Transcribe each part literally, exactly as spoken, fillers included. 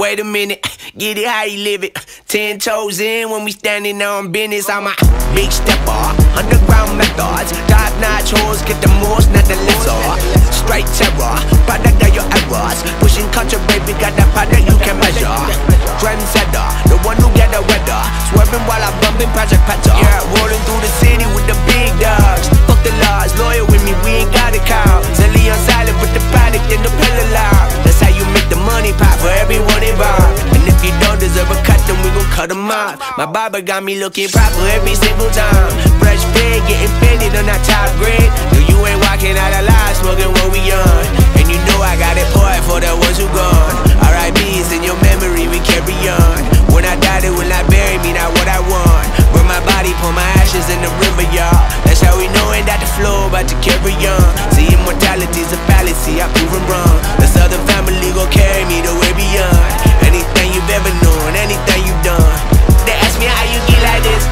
Wait a minute, get it how you live it. Ten toes in when we standing on business. I'm a big stepper, underground methods, top-notch hoes, get the most, not the lesser. Straight terror, product of your errors. Pushing culture, baby, got that product you can measure. Trendsetter, the one who get the weather. Swerving while I'm bumping Project Pat. Yeah, rolling through the city with the big dogs. Fuck the laws, lawyer with me, we ain't got a call. Zelly on silent with the product in the pillar loud. That's how you make the money pop for everyone involved. And if you don't deserve a cut, then we gon' cut them off. My barber got me looking proper every single time. Fresh fade, getting faded on that top grade. No, you ain't walking out alive, smoking what we on. And you know I got it poured for the ones who gone. R I P is in your memory, we carry on. When I die, they will not bury me, not what I want. Burn my body, pour my ashes in the river, y'all. That's how we knowin' that the flow about to carry on. See, immortality's a fallacy, I prove them wrong. This other family gon' carry me the way beyond. Anything you've ever known, anything you've done. They ask me how you get like this,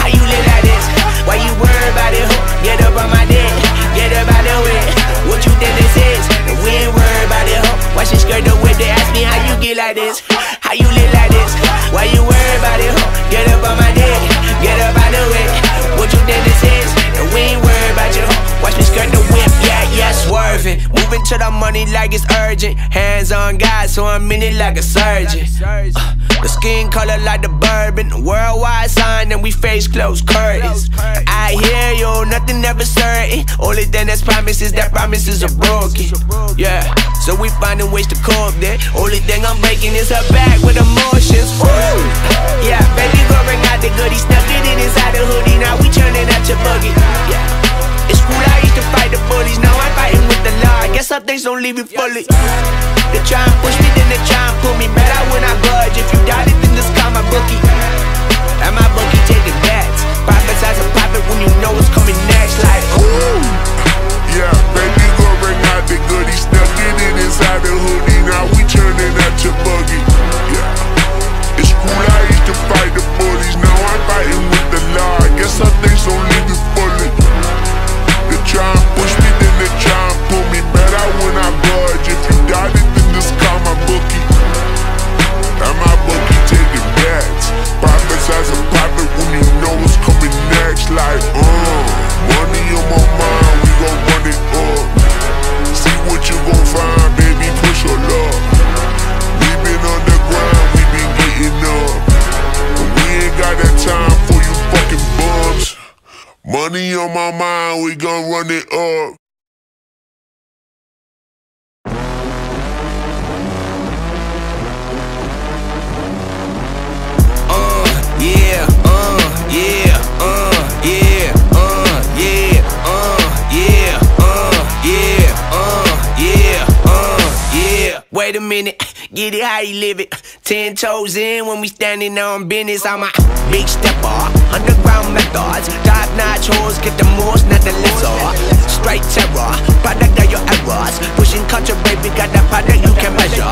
how you live like this. Why you worry about it, ho? Get up on my dick, get up out of it. What you think this is? And we ain't worried about it, ho. Why she skirt the whip? They ask me how you get like this, how you live like this. Why you worry about it, ho? Get up on my dick, get up out of it. What you think this is? And we ain't worried about you, ho. Watch me skirt the whip, yeah, yeah, swerving. Moving to the money like it's urgent. Hands on God, so I'm in it like a surgeon. Uh, the skin color like the bourbon. Worldwide sign, and we face close curtains. I hear you, nothing ever certain. Only thing that's promised is that promises are broken. Yeah, so we finding ways to cope that. Only thing I'm breaking is her back with emotions. Ooh. Yeah, baby, go bring out the goodie. Stuffed it inside the hoodie. Now we turning out your buggy. Yeah. It's cool, I used to fight the bullies, now I'm fighting with the law. I guess some things don't leave you fully. They try and push me, then they try and pull me. Mad I will not budge, if you doubt it, then just call my bookie. And my bookie taking bets. Prophesize a prophet when you know what's coming next. Like, ooh. Yeah, baby, go bring out the goodie. Stuck it in inside the hoodie, now we turning out your buggy. Yeah. It's cool, I used to fight the bullies, now I'm fighting with the law. I guess some things don't leave you fully. Try and push me, then they try and pull me. Better when I budge. If you doubt it, then just call my bookie. And my bookie taking bets. Prophesize a prophet when you know what's coming next. Like, uh, money on my mind, we gon' run it up. See what you gon' find, baby, push your luck. We been on the ground, we been getting up. But we ain't got that time for you fucking bums. Money on my mind, we gon' run it up. Uh, yeah, uh, yeah, uh, yeah, uh, yeah, uh, yeah, uh, yeah, uh, yeah, uh, yeah. Wait a minute, get it how you live it. Ten toes in when we standing on business. I'm a big stepper, underground methods, top-notch hoes, get the most, not the lesser. Straight terror, product of your errors. Pushing culture, baby, got that product you can measure.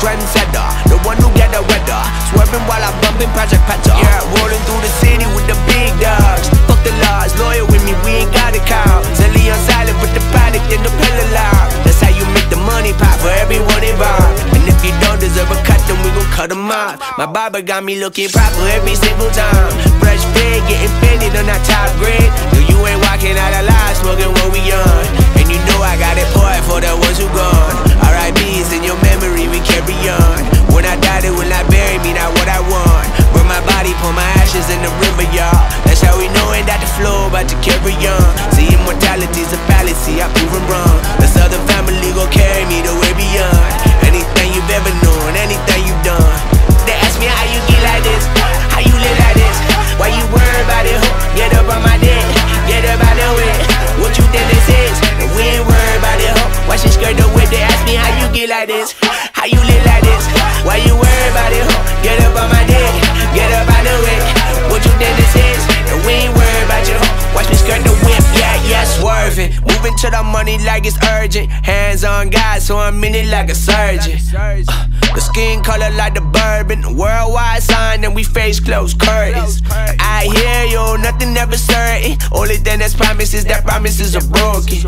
Trendsetter, the one who get the weather. Swerving while I'm bumping Project Pat. Yeah, rolling through the city with the big dogs. Fuck the laws, lawyer with me, we ain't got a call. Zelly on silent with the product in the pillar loud. That's how you make the money pop for everyone involved. And if you don't deserve a cut, then we gon' cut them off. My barber got me looking proper every single time. Fresh fade, getting faded on that top grade. No, you ain't walking out alive, smoking what we on. And you know I got it poured for the ones who gone. R I P is in your memory, we carry on. When I die, they will not bury me, not what I want. Burn my body, pour my ashes in the river, y'all. That's how we knowin' that the flow about to carry on. See, immortality's a fallacy, I prove them wrong. This other family gon' carry me the way beyond. Anything you've ever known, anything you've done. They ask me how you get like this, how you live like this. Why you worry about it, ho? Get up on my dick, get up out of it. What you think this is? And we ain't worried about it, ho. Why she skirt the whip? They ask me how you get like this, how you live like this. Why you worry about it, ho? Get up on my dick, get up out of it. What you think this is? And we ain't worried about you, ho. Watch me skirt the whip, yeah, yeah, swerving. Moving to the money like it's urgent. Hands on God, so I'm in it like a surgeon. Uh, the skin color like the bourbon. Worldwide sign, and we face close curtains. I hear you, nothing ever certain. Only thing that's promised is that promises are broken.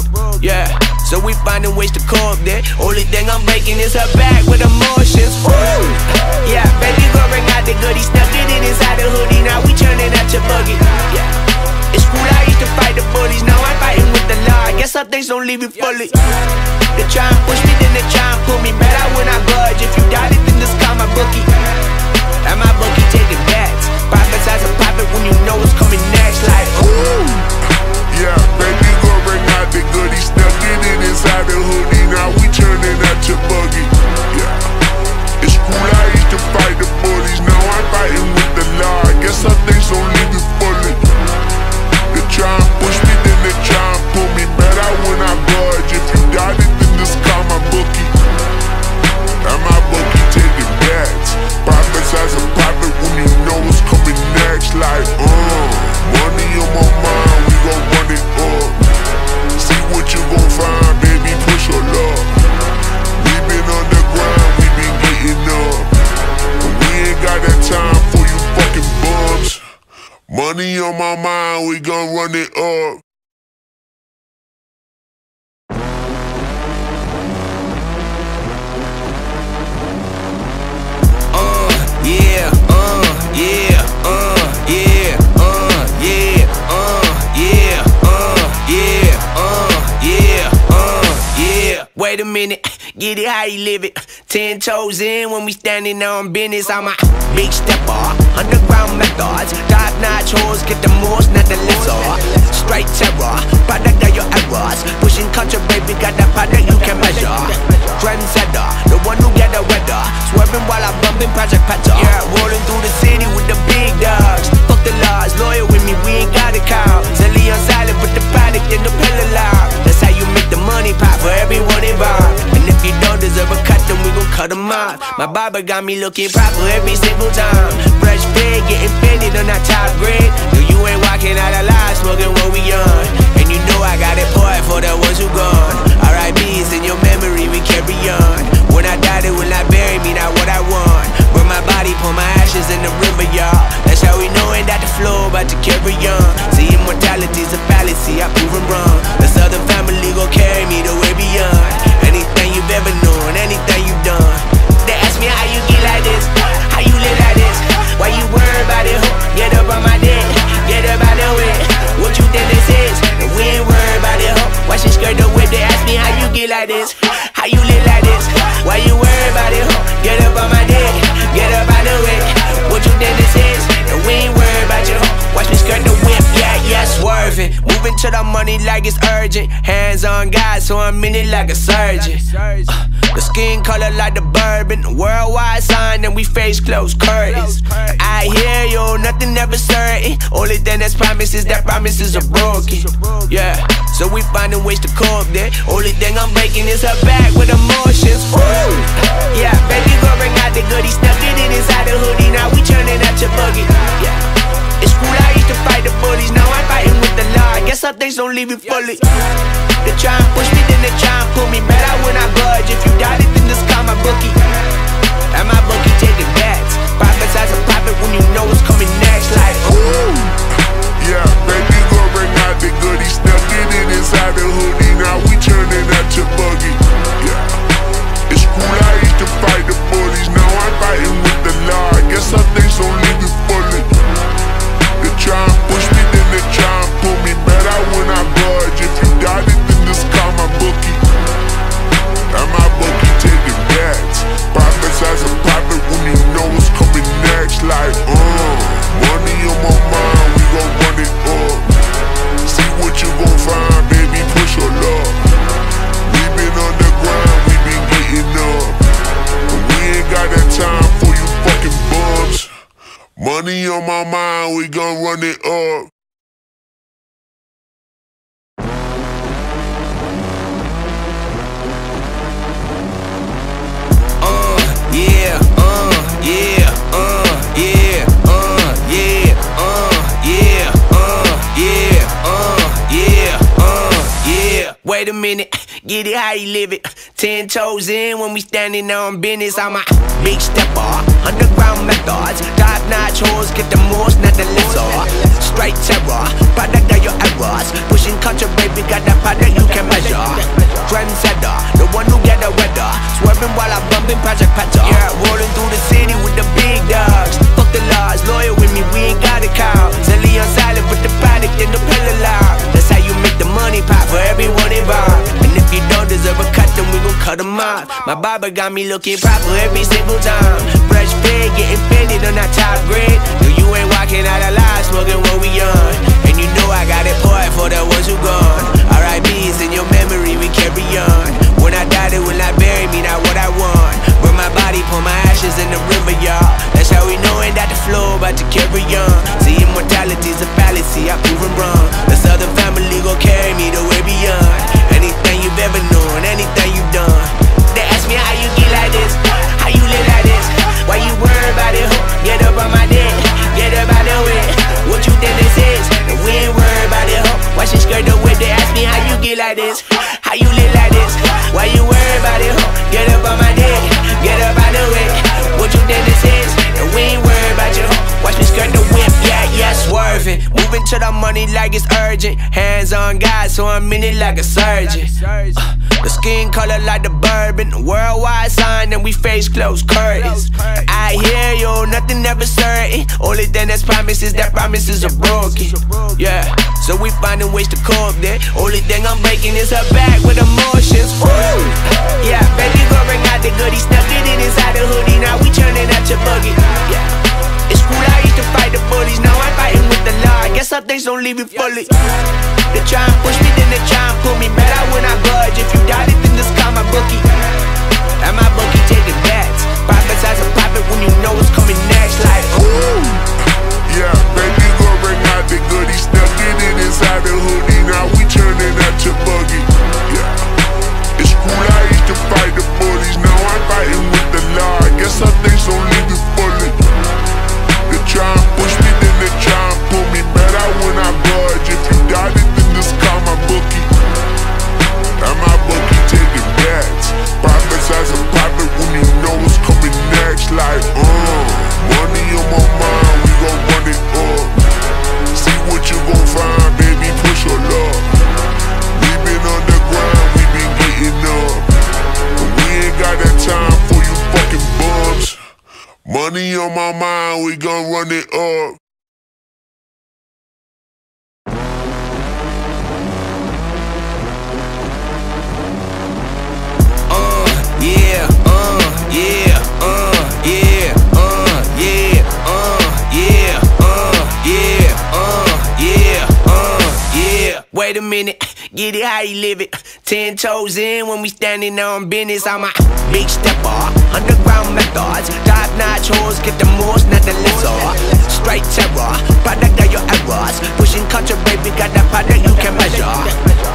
Yeah, so we finding ways to cope that. Only thing I'm breaking is her back with emotions. Ooh. me with bullet. They try and push me, then they try and pull me. Mad I when I budge. If you doubt it, then just call my bookie. Now my bookie taking bets. Prophesize a profit when you know it's coming next. Like, ooh. Yeah, baby, gon' bring out the goodie. Stuck in it inside the hoodie. Now we turning out your buggy. Yeah. It's cool, I used to fight the bullies. Now I'm fighting with the law. I guess I think so, leave it fully. They try and push me, then they try and pull me. Mad I when I budge. If you doubt it, then just call my bookie. Now my bookie taking bets. Prophesize a profit when you know it's coming next. Like, uh, money on my mind, we gon' run it up. See what you gon' find, baby, push your luck. We been on the grind, we been getting up. But we ain't got that time for you fucking bums. Money on my mind, we gon' run it up. Yeah, uh, yeah, uh, yeah, uh, yeah, uh, yeah, uh, yeah, uh, yeah, uh, yeah. Wait a minute, get it how you live it. Ten toes in when we standing on business. I'm a big stepper, underground methods. Top notch hoes, get the most, not the lizard. Straight terror, product of your errors. Pushing culture, baby, got that product you can measure. Trendsetter, the one who get the weather. Swerving while I'm bumping Project Pat. Yeah, rolling through the city with the big dogs. Fuck the laws, loyal with me, we ain't gotta call. Silly on silent, put the product in the pillow loud. That's how you make the money pop for everyone involved. And if you don't deserve a cut, then we gon' cut them off. My barber got me looking proper every single time. Fresh pig, getting fitted on that top grade. No, you ain't walking out alive, smoking what we on. And you know I got it poured for the ones who gone. R I P is in your memory, we carry on. When I die, they will not bury me, not what I want. Burn my body, pour my ashes in the river, y'all. That's how we knowin' that the flow about to carry on. See, immortality's a fallacy, I prove it wrong. The Southern family gon' carry me the way beyond. Anything you've ever known, anything you've done. They ask me how you get like this, how you live like this. Why you worry about it, ho? Get up on my dick, get up out of it. What you think this is? And we ain't worried about it, ho. Why she skirt the whip? They ask me how you get like this, how you live like this. Why you worry about it, ho? Get up on my dick, get up out of it. What you think this is? And we ain't worried about you, ho. Watch me skirt the whip, yeah, yeah, swerving. Moving to the money like it's urgent. Hands on God, so I'm in it like a surgeon. Uh, the skin color like the bourbon. Worldwide sign and we face close curtains. I hear you, nothing ever certain. Only thing that's promised is that promises are broken. Yeah, so we finding ways to cope there. Only thing I'm making is her back with emotions. Ooh. Yeah, baby, go bring out the goodie. Stuck it in inside the hoodie. Now we turning out your buggy. Yeah. It's cool, I used to fight the bullies. Now I'm fighting with the law. I guess some things don't leave you fully. They try and push me, then they try and pull me. Mad I when I budge. If you doubt it, then just call my bookie. And my bookie taking bets. Prophesize a profit when you know it's coming next. Like, ooh. Yeah, baby, go bring out the goodie. Stuck it in inside the hoodie. Now we turning out your buggy. Yeah. It's cool, I used to fight the bullies. Now I'm fighting with the law. I guess some things don't leave you fully. They try and push me, then they try and pull me. Mad I when I budge. If you doubt it, then just call my bookie. Now my bookie taking bets. Prophesize a profit when you know it's coming next. Like, uh, money on my mind, we gon' run it up. See what you gon' find, baby, push your luck. We been on the grind, we been getting up. But we ain't got that time for you fucking bums. Money on my mind, we gon' run it up. Uh, yeah, uh, yeah, uh, yeah, uh, yeah, uh, yeah, uh, yeah, uh, yeah, uh, yeah. Wait a minute, get it how you live it. Ten toes in when we standing on business. I'm a big stepper, underground methods. Top notch hoes, get the most, not the lizard. Straight terror, product of your errors. Pushing culture, baby, got that product you can measure. Trendsetter, the one who get the weather. Swerving while I'm bumping Project Pat. Yeah, rolling through the city with the big dogs. Fuck the laws, loyal with me, we ain't gotta call. Silly on silent, put the product in the pillow loud. That's how you make the money. honey pot for everyone involved. And if you don't deserve a cut, then we gon' cut them off. My barber got me looking proper every single time. Fresh big, getting fended on that top grid. No, you ain't walking out alive, smoking what we on. And you know I got it poured for the ones who gone. R I P is in your memory, we carry on. When I die, they will not bury me, not what I want. Burn my body, pour my ashes in the river, y'all. That's how we know it, that the flow about to carry on. See, immortality's a fallacy, I prove them wrong. This other family gon' carry me the way beyond. Anything you've ever known, anything you've done. They ask me how you get like this, how you live like this. Why you worry about it, ho? Get up on my dick, get up out of it. What you think this is? And we ain't worried about it, ho. Why she skirt the whip? They ask me how you get like this, how you live like this. Why you worry about it, ho? Get up on my dick, get up out of it. What you think this is? And we ain't worried about you, ho. Watch me skirt the whip, yeah, yeah, swerving. Moving to the money like it's urgent. Hands on God, so I'm in it like a surgeon. Uh, the skin color like the bourbon. Worldwide sign, and we face close curtains. I hear you, nothing ever certain. Only thing that's promised is that promises are broken. Yeah, so we finding ways to cope that. Only thing I'm breaking is her back with emotions. Ooh. Yeah, baby, go bring out the goodie. Stuffed it in inside the hoodie. Now we turning out your buggy. Yeah. It's cool, I used to fight the bullies, now I'm fighting with the law. I guess some things don't leave you fully. They try and push me, then they try and pull me. Mad out when I budge, if you doubt it, then just call my bookie. And my bookie taking bets. Prophesize a prophet when you know what's coming next. Like, ooh. Yeah, baby, go bring out the goodie. Stuffed it in inside the hoodie, now we turning out your buggy. Yeah, it's cool, I used to fight the bullies, now I'm fighting with the law. I guess some things don't leave you fully. Try and push me, then they try and pull me. Better when I budge. If you doubt it, then just call my bookie. And my bookie taking bets. Prophesize a prophet when you know what's coming next. Like, uh, money on my mind, we gon' run it up. See what you gon' find, baby, push your luck. We been on the ground, we been getting up. But we ain't got that time for you fucking bums. Money on my mind, we gon' run it up. Uh, yeah, uh, yeah, uh, yeah, uh, yeah, uh, yeah, uh, yeah, uh, yeah, uh, yeah. Wait a minute, get it how you live it. Ten toes in when we standing on business. I'm a big stepper, underground methods. Top-notch hoes get the most, not the lesser. Straight terror, product of your errors. Pushing culture, baby, got that product you can measure.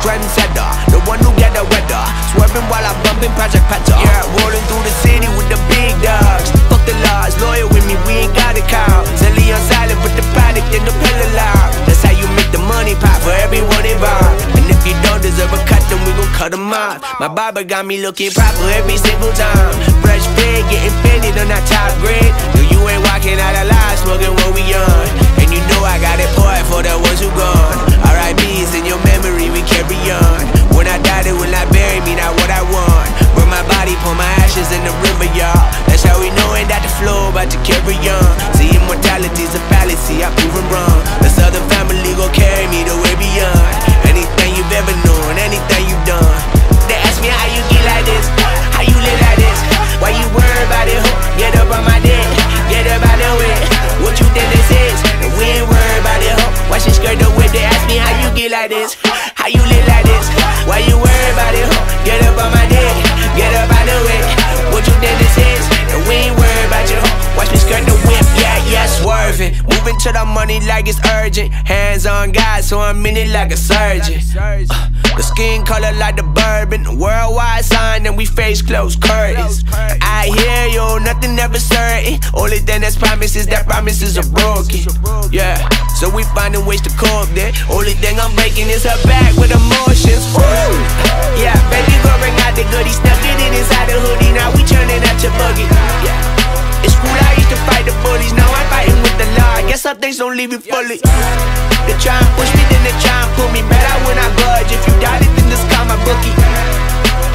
Trendsetter, the one who get the weather. Swerving while I'm bumping Project Pat. Yeah, rolling through the city with the big dogs. Fuck the laws, lawyer with me, we ain't got a count. Silly on silent with the product in the pillow loud. That's how you make the money pop for everyone involved. And if you don't deserve a cut, then we gon' cut them off. My barber got me looking proper every single time. Fresh big, getting fended on that top grid. No, you ain't walking out alive, smoking what we on. And you know I got it poured for the ones who gone. R I P is in your memory, we carry on. When I die, they will not bury me, not what I want. Burn my body, pour my ashes in the river, y'all. That's how we know it, that the flow about to carry on. See, immortality's a fallacy, I prove them wrong. This other family gon' carry me the way beyond. Anything you've ever known, anything you've done. They ask me how you get like this, how you live like this. Why you worry about it, ho? Get up on my dick, get up out of it. What you think this is? And we ain't worried about it, ho. Why she skirt the whip? They ask me how you get like this, how you live like this. Why you worry about it, ho? Get up on my dick, get up out of it. What you think this is? And we ain't worried about you, ho. Watch me skirt the whip, yeah, yeah, swerving. Moving to the money like it's urgent. Hands on God, so I'm in it like a surgeon. Uh, the skin color like the bourbon. Worldwide sign, and we face close curtains. I hear you, nothing ever certain. Only thing that's promised is that promises are broken. Yeah, so we finding ways to cope that. Only thing I'm breaking is her back with emotions. Ooh. Yeah, baby, go bring out the goodie. Stuffed it in inside the hoodie. Now we turning out your buggy. Yeah. It's cool, I used to fight the bullies, now I'm fighting with the law. I guess some things don't leave you fully. They try and push me, then they try and pull me. Mad out when I budge. If you doubt it, then just call my bookie.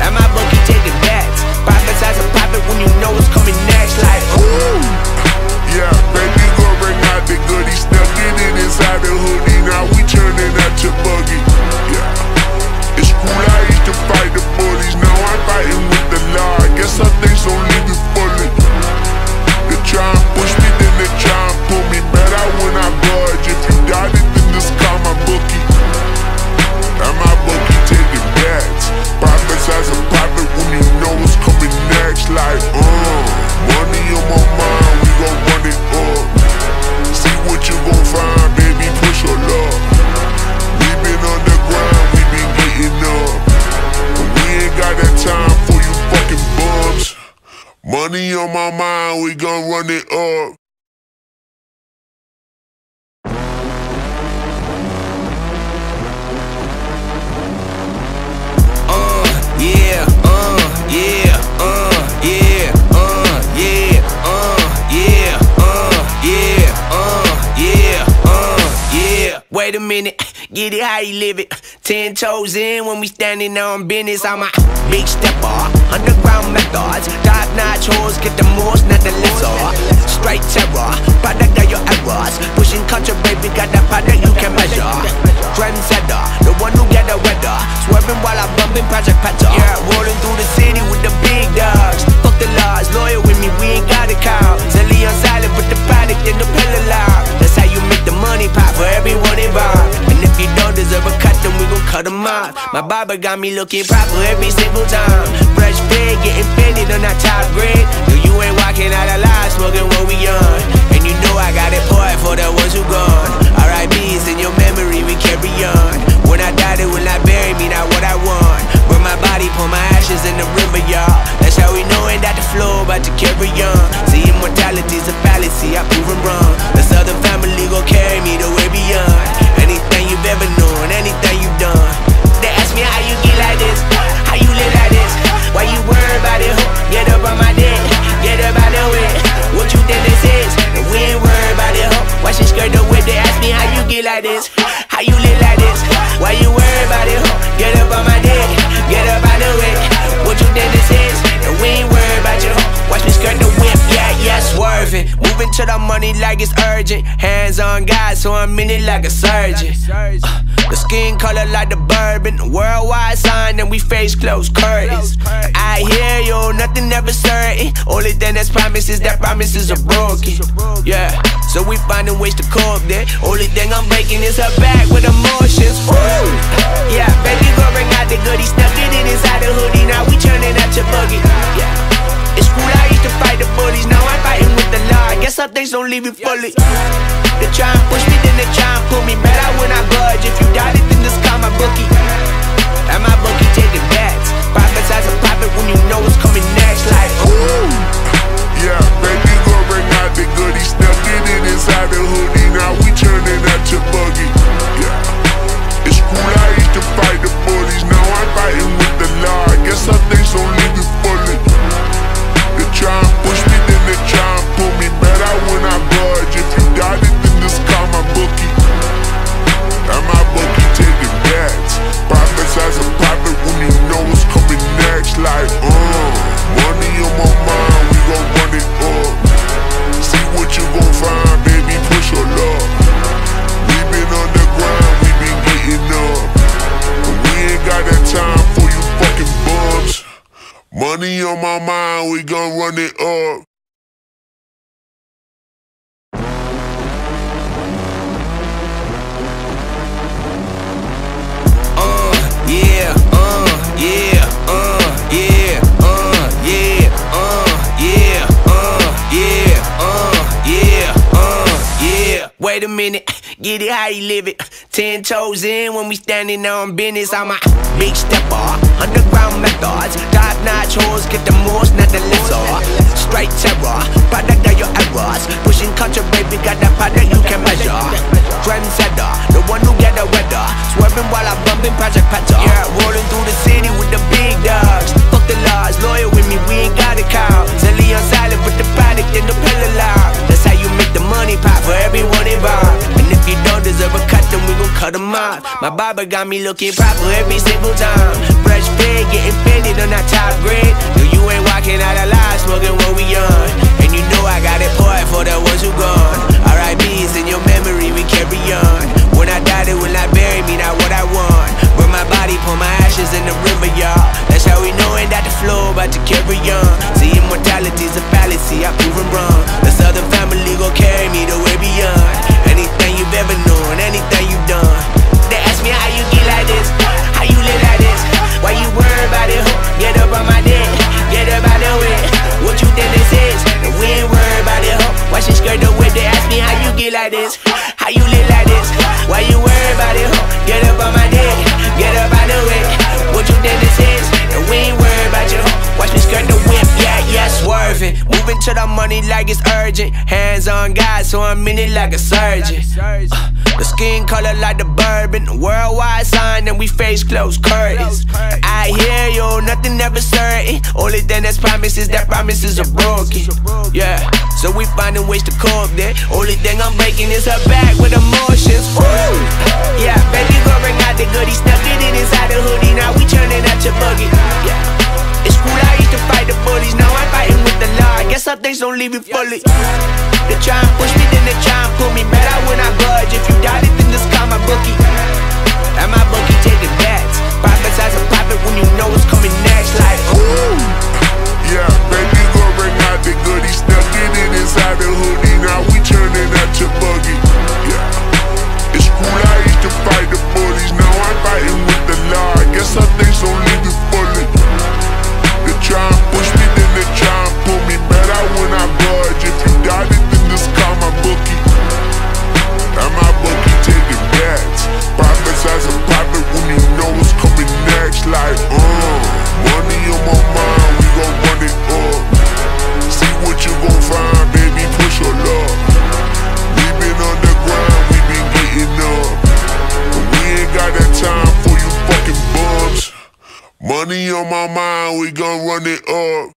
And my bookie taking bets. Prophesize a prophet when you know what's coming next. Like, ooh. Yeah, baby, go bring out the goodie. Stuffed it in inside the hoodie. Now we turning out your buggy. Yeah. my mind, we gon' run it up. Uh, yeah, uh, yeah, uh, yeah, uh, yeah, uh, yeah, uh, yeah, uh, yeah, uh, yeah. Wait a minute, get it how you live it. Ten toes in when we standing on business. I'm a big stepper, underground methods, top-notch hoes, get the most, not the lesser. Straight terror, product of your errors. Pushing culture, baby, got that product you can measure. Trendsetter, the one who get the weather. Swerving while I'm bumping Project Pat. Yeah, rolling through the city with the big dogs. Fuck the laws, lawyer with me, we ain't got a call. Silly on silent, put the product in the pillow loud. That's how you make the money pop for everyone involved. And if you don't deserve a cut, then we gon' cut them off. My barber got me looking proper every single time. Fresh pig, getting fitted on that top grade. No, you ain't walking out alive, smoking what we on. And you know I got it poured for the ones who gone. R I P is in your memory, we carry on. When I die, they will not bury me, not what I want. Burn my body, pour my ashes in the river, y'all. That's how we know, ain't that the flow, about to carry on. See, immortality's a fallacy, I prove 'em wrong. The Southern family gon' carry me the way beyond. Anything you've ever known, anything you've done. They ask me how you get like this, how you live like this. Why you worry about it, ho? Get up on my dick, get up out of it. What you think this is? And we ain't worry about it, ho? Why she skirt the whip? They ask me how you get like this, how you live like this. Why you worry about it, ho? Get up on my dick, get up out of it. What you think this is? And we ain't worry about you, ho? Watch me skirt the whip, yeah, yeah, swerving. Moving to the money like it's urgent. Hands on God, so I'm in it like a surgeon. Uh, the skin color like the bourbon. Worldwide sign, and we face close curtains. I hear you, nothing ever certain. Only thing that's promised is that promises are broken. Yeah, so we finding ways to cope there. Only thing I'm breaking is her back with emotions. Ooh. Yeah, baby, go bring out the goodie. Stuck it in inside the hoodie. Now we turning out your buggy. Yeah. It's cool, I used to fight the bullies, now I'm fighting with the law. I guess some things don't leave me fully. They try and push me, then they try and pull me. Mad out when I budge, if you doubt it, then just call my bookie. And my bookie taking bets. Prophesize a profit when you know what's coming next. Like, ooh. Yeah, baby, go bring out the goodie. Stuck it in inside the hoodie, now we turning out your buggy. Yeah. It's cool, I used to fight the bullies, now I'm fighting with the law. I guess some things don't leave me fully. They try and push me, then they try and pull me. Better when I budge. If you doubt it, then just call my bookie. And my bookie taking bets. Prophesize a profit when you know what's coming next. Like, uh, money on my mind, we gon' run it up. See what you gon' find, baby, push your luck. We been on the ground, we been getting up. But we ain't got that time for you fucking bums. Money on my mind, we gon' run it up. Uh, yeah, uh, yeah, uh, yeah, uh, yeah, uh, yeah, uh, yeah, uh, yeah, uh, yeah. Wait a minute, get it how you live it. Ten toes in when we standing on business. I'm a big stepper, underground methods, top-notch hoes, get the most, not the lesser. Straight terror, product of your errors. Pushing culture, baby, got that product you can measure. Trendsetter, the one who get the weather. Swerving while I'm bumping Project Pat. Yeah, rolling through the city with the big dogs. Fuck the laws, lawyer with me, we ain't got a call. Silly on silent, put the product in the pillow loud. That's how you make the money pop for everyone involved. And if you don't deserve a cut, then we gon' cut them off. My barber got me looking proper every single time. Fresh pig, getting fitted on that top grade. No, you ain't walking out alive, smoking what we on. And you know I got it poured for the ones who gone. R I P is in your memory, we carry on. When I die, they will not bury me, not what I want. Burn my body, pour my ashes in the river, y'all. That's how we know, ain't that the flow, about to carry on. See, immortality's a fallacy, I prove 'em wrong. The Southern family gon' carry me the way beyond. Anything you've ever known, anything you've done. They ask me how you get like this, how you live like this. Why you worry about it, ho? Get up on my dick, get up out of it. What you think this is? And we ain't worry about it, ho? Why she skirt the whip? They ask me how you get like this, how you live like this. Why you worry about it, ho? Get up on my dick, get up out of it. What you think this is? And we ain't worry about you, ho? Watch me skirt the whip, yeah, yeah, swerving. Moving to to the money like it's urgent. Hands on God, so I'm in it like a surgeon. Uh, the skin color like the bourbon. Worldwide sign, and we face close curtains. I hear you, nothing ever certain. Only thing that's promised is that promises are broken. Yeah, so we finding ways to cope that. Only thing I'm breaking is her back with emotions. Ooh. Yeah, baby girl, bring out the goodie. Stuck it inside the hoodie. Now we turning out your buggy. Yeah. It's cool, I used to fight the bullies, now I'm fighting with the law. I guess some things don't leave you fully. They try and push me, then they try and pull me. Better when I budge, if you doubt it, then just call my bookie. And my bookie taking bets. Prophesize a prophet when you know what's coming next. Like, ooh. Yeah, baby, go bring out the goodie. Stuck it in inside the hoodie, now we turning out your buggy. Yeah. It's cool, I used to fight the bullies, now I'm fighting with the law. I guess some things don't leave you fully. Try and push me, then they try and pull me. Better when I budge. If you doubt it, then just call my bookie. And my bookie taking bets. Prophesize a prophet when you know what's coming next. Like, uh, money on my mind, we gon' run it up. See what you gon' find, baby, push your luck. We been underground, we been getting up. But we ain't got that time for you fucking bums. Money on my mind, we gon' run it up.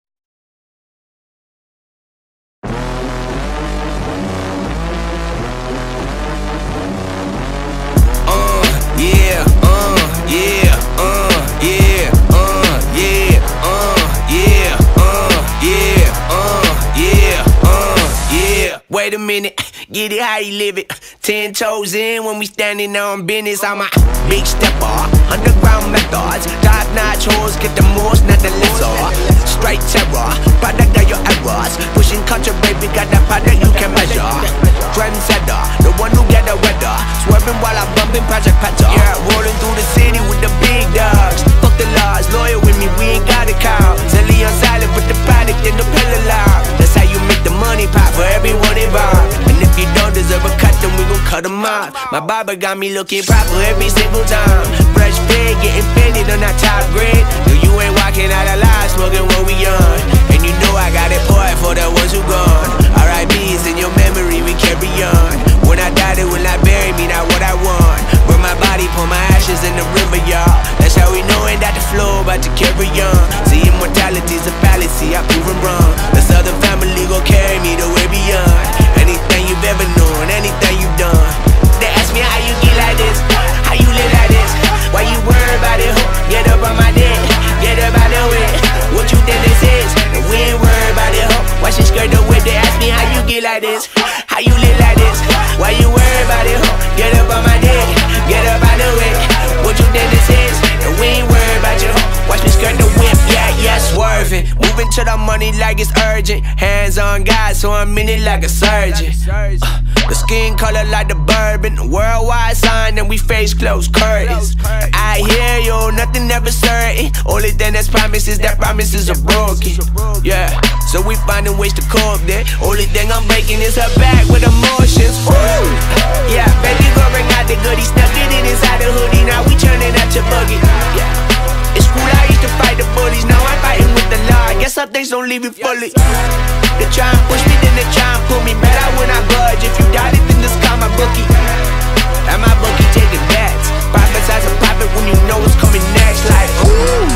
Uh, yeah, uh, yeah, uh, yeah, uh, yeah, uh, yeah, uh, yeah, uh, yeah, uh, yeah. Wait a minute, get it how you live it. Ten toes in when we standing on business. I'm a big stepper, underground methods. Top notch hoes, get the most, not the lesser. Straight terror, product of your errors. Pushing culture, baby, got that product you can measure. Trendsetter, the one who get the weather. Swerving while I'm bumping Project Pat. Yeah, rolling through the city with the big dogs. Fuck the laws, loyal with me, we ain't got a call. Silly on silent, put the product in the pillow loud. That's how you make the money pop for everyone involved. And if you don't deserve a cut, then we gon' cut them off. My barber got me looking proper every single time. Fresh fade, getting faded on that top grade. No, you ain't walking out alive, smoking what we on. And you know I got it poured for the ones who gone. R I P is in your memory, we carry on. When I die, they will not bury me, not what I want. Burn my body, pour my ashes in the river, y'all. That's how we knowin' that the flow about to carry on. See, immortality's a fallacy, I prove them wrong. The Southern family gon' carry me the way beyond. Anything you've ever known, anything you've done. They ask me how you get like this, how you live like this. Why you worry about it, get up on my dick, get up out of it. What you think this is, and we ain't worried about it. Why she skirt the whip, they ask me how you get like this, how you live like this. Why you worry about it, get up on my dick, get up out of it. What you think this is, and we ain't worried about you. Watch me skirt the whip, yeah, yeah, swerving. Moving to the money like it's urgent. Hands on God, so I'm in it like a surgeon. Uh, the skin color like the bourbon. Worldwide sign, and we face close curtains. I hear you, nothing ever certain. Only thing that's promised is that promises are broken. Yeah, so we finding ways to cope that. Only thing I'm breaking is her back with emotions. Ooh. Yeah, baby girl, bring out the goodie. Stuck it in inside the hoodie, now we turning out your buggy. Yeah. It's cool, I used to fight the bullies, now I'm fighting with the law. I guess some things don't leave you fully. They try and push me, then they try and pull me. Better when I budge. If you doubt it, then just call my bookie. And my bookie taking bets. Prophesize a prophet when you know what's coming next. Like, ooh.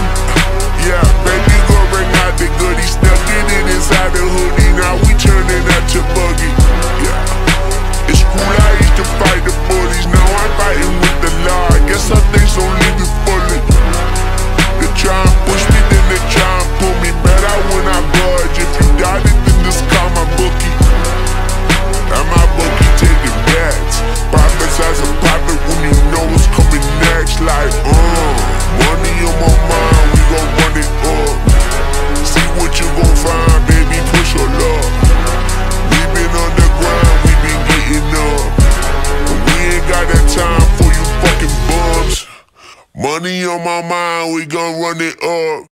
Yeah, baby, go bring out the goodie. Stuck it in inside the hoodie, now we turning out your buggy. Yeah. It's cool, I used to fight the bullies, now I'm fighting with the law. I guess some things don't leave you fully. Try and push me, then they try and pull me. Better when I budge. If you doubt it, then just call my bookie. And my bookie taking bets. Prophesize a prophet when you know what's coming next. Like, uh, money on my mind, we gon' run it up. See what you gon' find, baby, push your luck. We been underground, we been getting up. But we ain't got that time for you fucking bums. Money on my mind, we gon' run it up.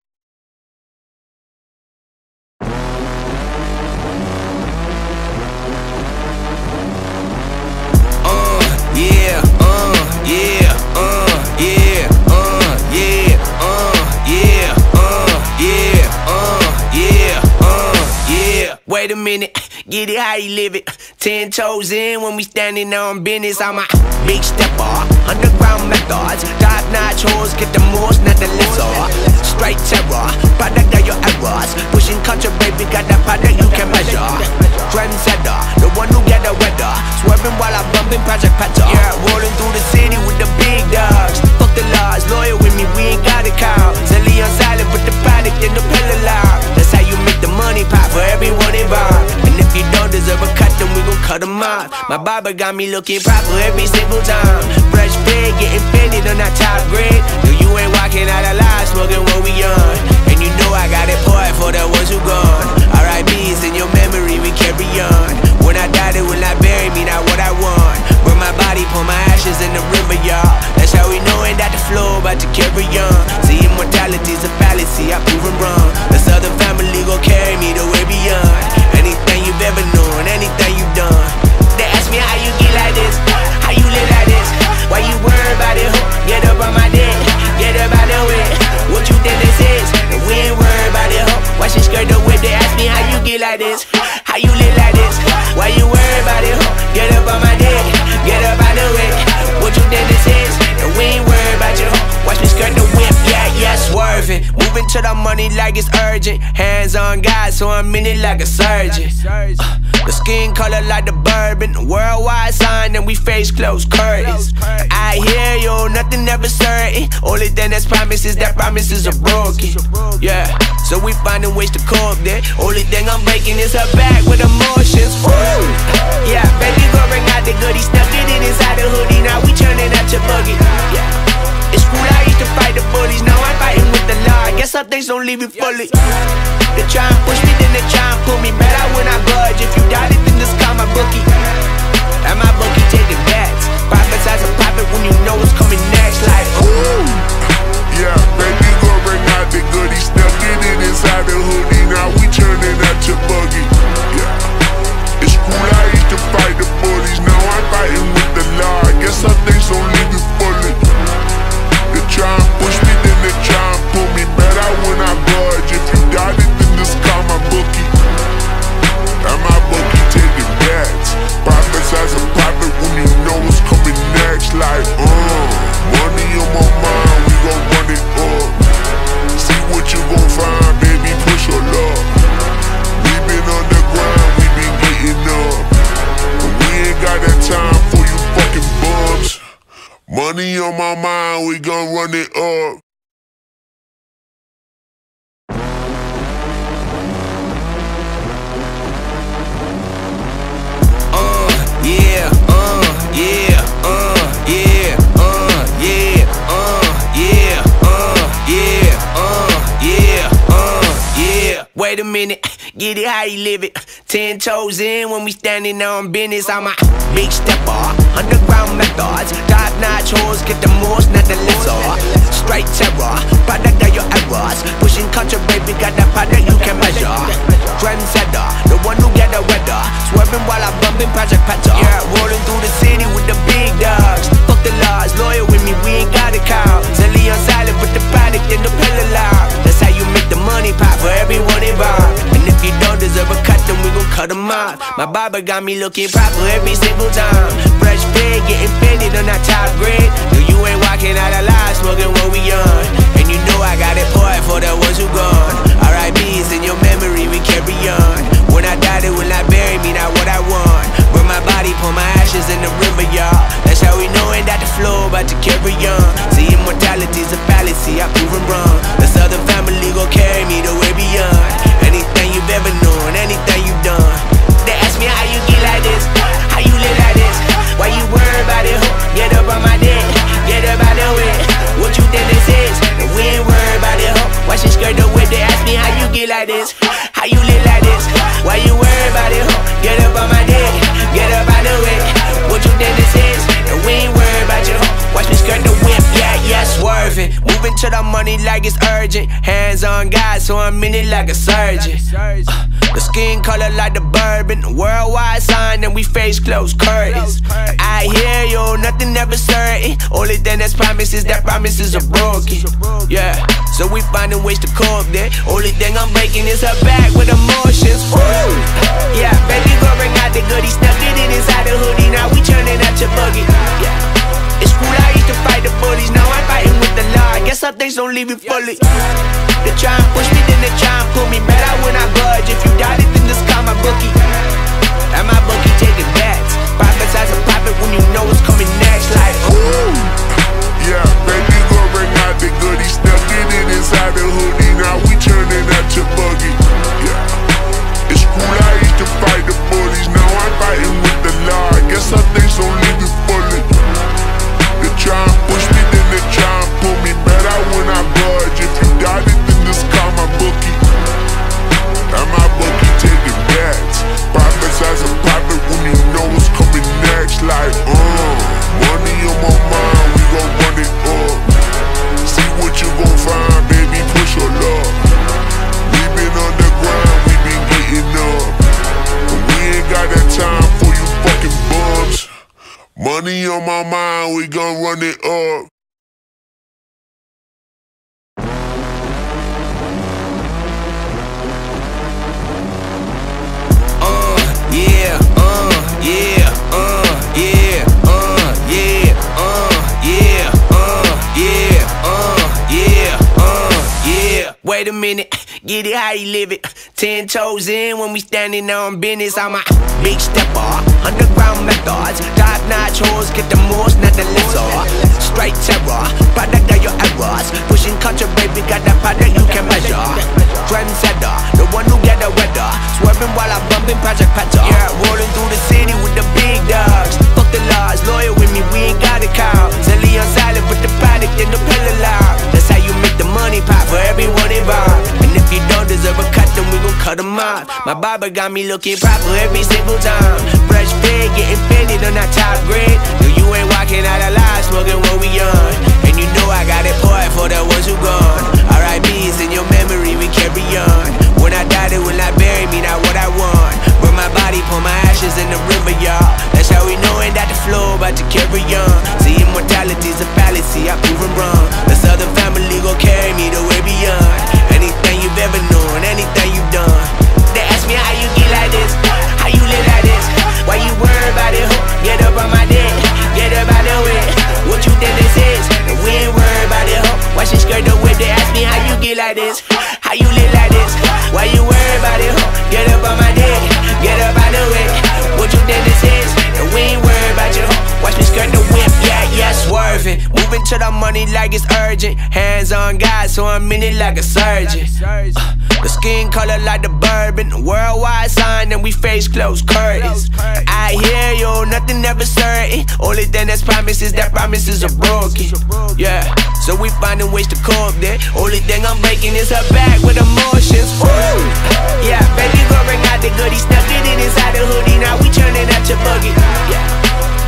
Uh, yeah, uh, yeah, uh, yeah, uh, yeah, uh, yeah, uh, yeah, uh, yeah, uh, yeah. Wait. wait a minute, get it how you live it. Ten toes in when we standing on business. I'm a big stepper, underground methods, top-notch hoes, get the most, not the lizard. Straight terror, product of your errors, pushing culture, baby, got that product you can measure. Trendsetter, the one who get the weather, swerving while I'm bumping Project Pat. Yeah, rolling through the city with the big dogs. Fuck the laws, lawyer with me, we ain't got a call. Silly on silent, put the product in the pillow loud. That's how you make the money pop for everyone involved. And if you don't deserve a cut, then we gon' cut them off. My barber got me looking proper every single time. Fresh pig, getting fitted on that top grade. No, you ain't walking out alive, smoking what we on. And you know I got it poured for the ones who gone. R I P is in your memory, we carry on. When I die, they will not bury me, not what I want. Burn my body, pour my ashes in the river, y'all. That's how we knowin' that the flow about to carry on. See, immortality's a fallacy, I prove it wrong. The Southern family gon' carry me the way beyond. Anything you've ever known, anything you've done. They ask me how you get like this, how you live like this. Why you worry about it, ho? Get up on my dick, get up out of it. What you think this is? And we ain't worried about it, ho. Why she skirt the whip? They ask me how you get like this, how you live like this. Why you worry about it, ho? Get up on my dick, get up out of it. What you think this is? And we ain't worried about you, ho. Watch me skirt the whip, yeah, yeah, swerving. Moving to the money like it's urgent. Hands on God, so I'm in it like a surgeon. Uh, the skin color like the bourbon. Worldwide sign, and we face close curtains. I hear you, nothing ever certain. Only thing that's promised is that promises are broken. Yeah, so we finding ways to cope that. Only thing I'm making is her back with emotions. Ooh. Yeah, baby, go bring out the goodie. Stuffed it in inside the hoodie. Now we turning out your boogie. Yeah. In school I used to fight the bullies, now I'm fighting with the law. I guess some things don't leave you fully. They try and push me, then they try and pull me. Mad out when I budge. If you doubt it, then just call my bookie. And my bookie taking bets. Prophesize a profit when you know what's coming next. Like, ooh. Yeah, baby, go bring out the goodie. Stuffed it in inside the hoodie. Now we turning out your buggy. Yeah. In school I used to fight the bullies, now I'm fighting with the law. I guess some things don't leave you fully. Try and push me, then they try and pull me. Better when I budge. If you doubt it, then just call my bookie. And my bookie taking bets. Prophesize a profit when you know what's coming next. Like, uh, money on my mind, we gon' run it up. See what you gon' find, baby, push your luck. We been on the ground, we been getting up. But we ain't got that time for you fucking bums. Money on my mind, we gon' run it up. Uh, yeah, uh, yeah, uh, yeah, uh, yeah, uh, yeah, uh, yeah, uh, yeah, uh, yeah. Wait a minute, get it how you live it. Ten toes in when we standing on business. I'm a big stepper, underground methods, top-notch hoes, get the most, not the lizard. Straight terror, product of your errors, pushing culture, baby, got that product you can measure. Trendsetter, the one who get the weather, swerving while I'm bumping Project Pat. Yeah, rolling through the city with the big dogs. Fuck the laws, lawyer with me, we ain't got a call. Silly on silent, put the product in the pillow loud. That's how you make the money pop for everyone involved. If you don't deserve a cut, then we gon' cut them off. My barber got me looking proper every single time. Fresh pig, getting fitted on that top grade. No, you ain't walking out alive, smoking what we on. And you know I got it poured for the ones who gone. R I P is in your memory, we carry on. When I die, they will not bury me, not what I want. Burn my body, pour my ashes in the river, y'all. That's how we knowin' that the flow about to carry on. See, immortality's a fallacy, I prove it wrong. The Southern family gon' carry me the way beyond. Anything you've ever known, anything you've done. They ask me how you get like this, how you live like this. Why you worry about it, ho? Get up on my dick, get up out of it. What you think this is? And we ain't worried about it, ho. Why she skirt the whip? They ask me how you get like this, how you live like this. Why you worry about it, ho? Get up on my dick, get up out of it. What you think this is? And we ain't worried about you, ho. Watch me skirt the whip, yeah, yeah, swerving. Moving to the money like like it's urgent. Hands on God, so I'm in it like a surgeon. Uh, the skin color like the bourbon. Worldwide sign and we face close curtains. I hear you, nothing ever certain. Only thing that's promised is that promises are broken. Yeah, so we finding ways to cope that. Only thing I'm breaking is her back with emotions. Woo! Yeah, baby girl bring out the goodie, stuffed it in inside the hoodie. Now we turning out your buggy. Yeah. It's cool, I used to fight the bullies, now I'm fighting with the law. I guess some things don't leave you fully. They try and push me, then they try and pull me. Better when I budge, if you doubt it, then just call my bookie. And my bookie taking bets. Prophesize a prophet when you know what's coming next. Like, ooh. Yeah, baby girl bring out the goodie, stuffed it in inside the hoodie. Now we turning out your buggy. Yeah. It's cool, I used to fight the bullies, now I'm fighting with the law. I guess some things don't leave you fully. Try and push me, then they try and pull me. Better when I budge. If you doubt it, then just call my bookie. And my bookie taking bets. Prophesize a prophet when you know what's coming next. Like, uh, money on my mind, we gon' run it up. See what you gon' find, baby, push your luck. We been on the ground, we been getting up. But we ain't got that time for you fucking bums. Money on my mind, we gon' run it up. Uh, yeah, uh, yeah, uh, yeah, uh, yeah, uh, yeah, uh, yeah, uh, yeah, uh, yeah. Wait a minute, get it how you live it. Ten toes in when we standing on business. I'm a big stepper, underground methods. Top-notch hoes get the most, not the lesser. Straight terror, product of your errors. Pushing culture, baby, got that product you can measure. Trendsetter, the one who get the weather. Swerving while I'm bumping Project Pat. Yeah, rolling through the city with the big dogs. Fuck the laws, lawyer with me, we ain't got a count. Silly on silent with the product in the pillow loud. That's how you make the money pop for everyone involved. And if you don't deserve a cut, then we gon' cut them off. My barber got me looking proper every single time. Fresh fade, getting fitted on that top grade. No, you ain't walking out alive, smoking what we on. And you know I got it poured for the ones who gone. R I P is in your memory, we carry on. When I die, they will not bury me, not what I want. Burn my body, pour my ashes in the river, y'all. That's how we know it, that the flow about to carry on. See, immortality's a fallacy, I prove 'em wrong. The Southern family gon' carry me the way beyond. Anything you've ever known, anything you've done. They ask me how you get like this, how you live like this. Why you worry about it, ho? Get up on my dick, get up out of it. What you think this is? And we ain't worried about it, ho. Why she skirt the whip? They ask me how you get like this, how you live like this. Why you worry about it, ho? Get up on my dick, get up out of it. What you think this is? And we ain't worried about you, ho. Watch me skirt the whip, yeah, yeah, swerving. Moving to the money like it's urgent. Hands on God, so I'm in it like a surgeon. Uh, the skin color like the bourbon. Worldwide sign and we face close curtains. I hear you, nothing ever certain. Only thing that's promised is that promises are broken. Yeah, so we finding ways to cope that. Only thing I'm breaking is her back with emotions. Woo! Yeah, baby girl bring out the goodie, stuffed it in inside the hoodie. Now we turning out your buggy. Yeah.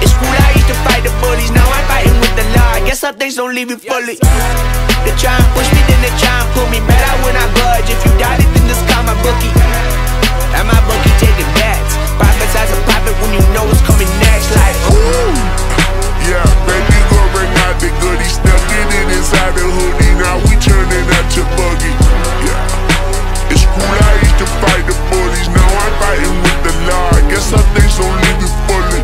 It's cool, I used to fight the bullies, now I'm fighting with the law. I guess some things don't leave you fully. They try and push me, then they try and pull me. Better when I budge. If you doubt it, then just call my bookie. And my bookie taking bets. Prophesize a prophet when you know what's coming next. Like, ooh. Yeah, baby girl bring out the goodie, stuffed it in inside the hoodie. Now we turning out your buggy. Yeah. It's cool, I used to fight the bullies, now I'm fighting with the law. I guess some things don't leave you fully.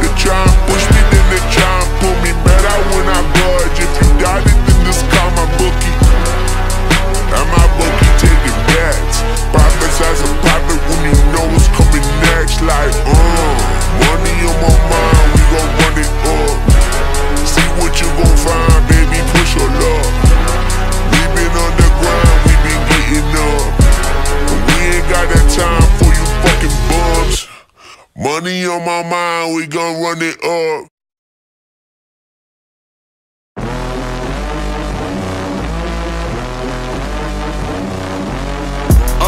They try and push me, then they try and pull me. Better when I budge. If you doubt it, then just call my bookie. And my bookie taking bets. Prophesize a prophet when you know what's coming next. Like, uh, money on my mind, we gon' run it up. See what you gon' find, baby, push your luck. We been on the ground, we been getting up. But we ain't got that time for you fucking bums. Money on my mind, we gon' run it up.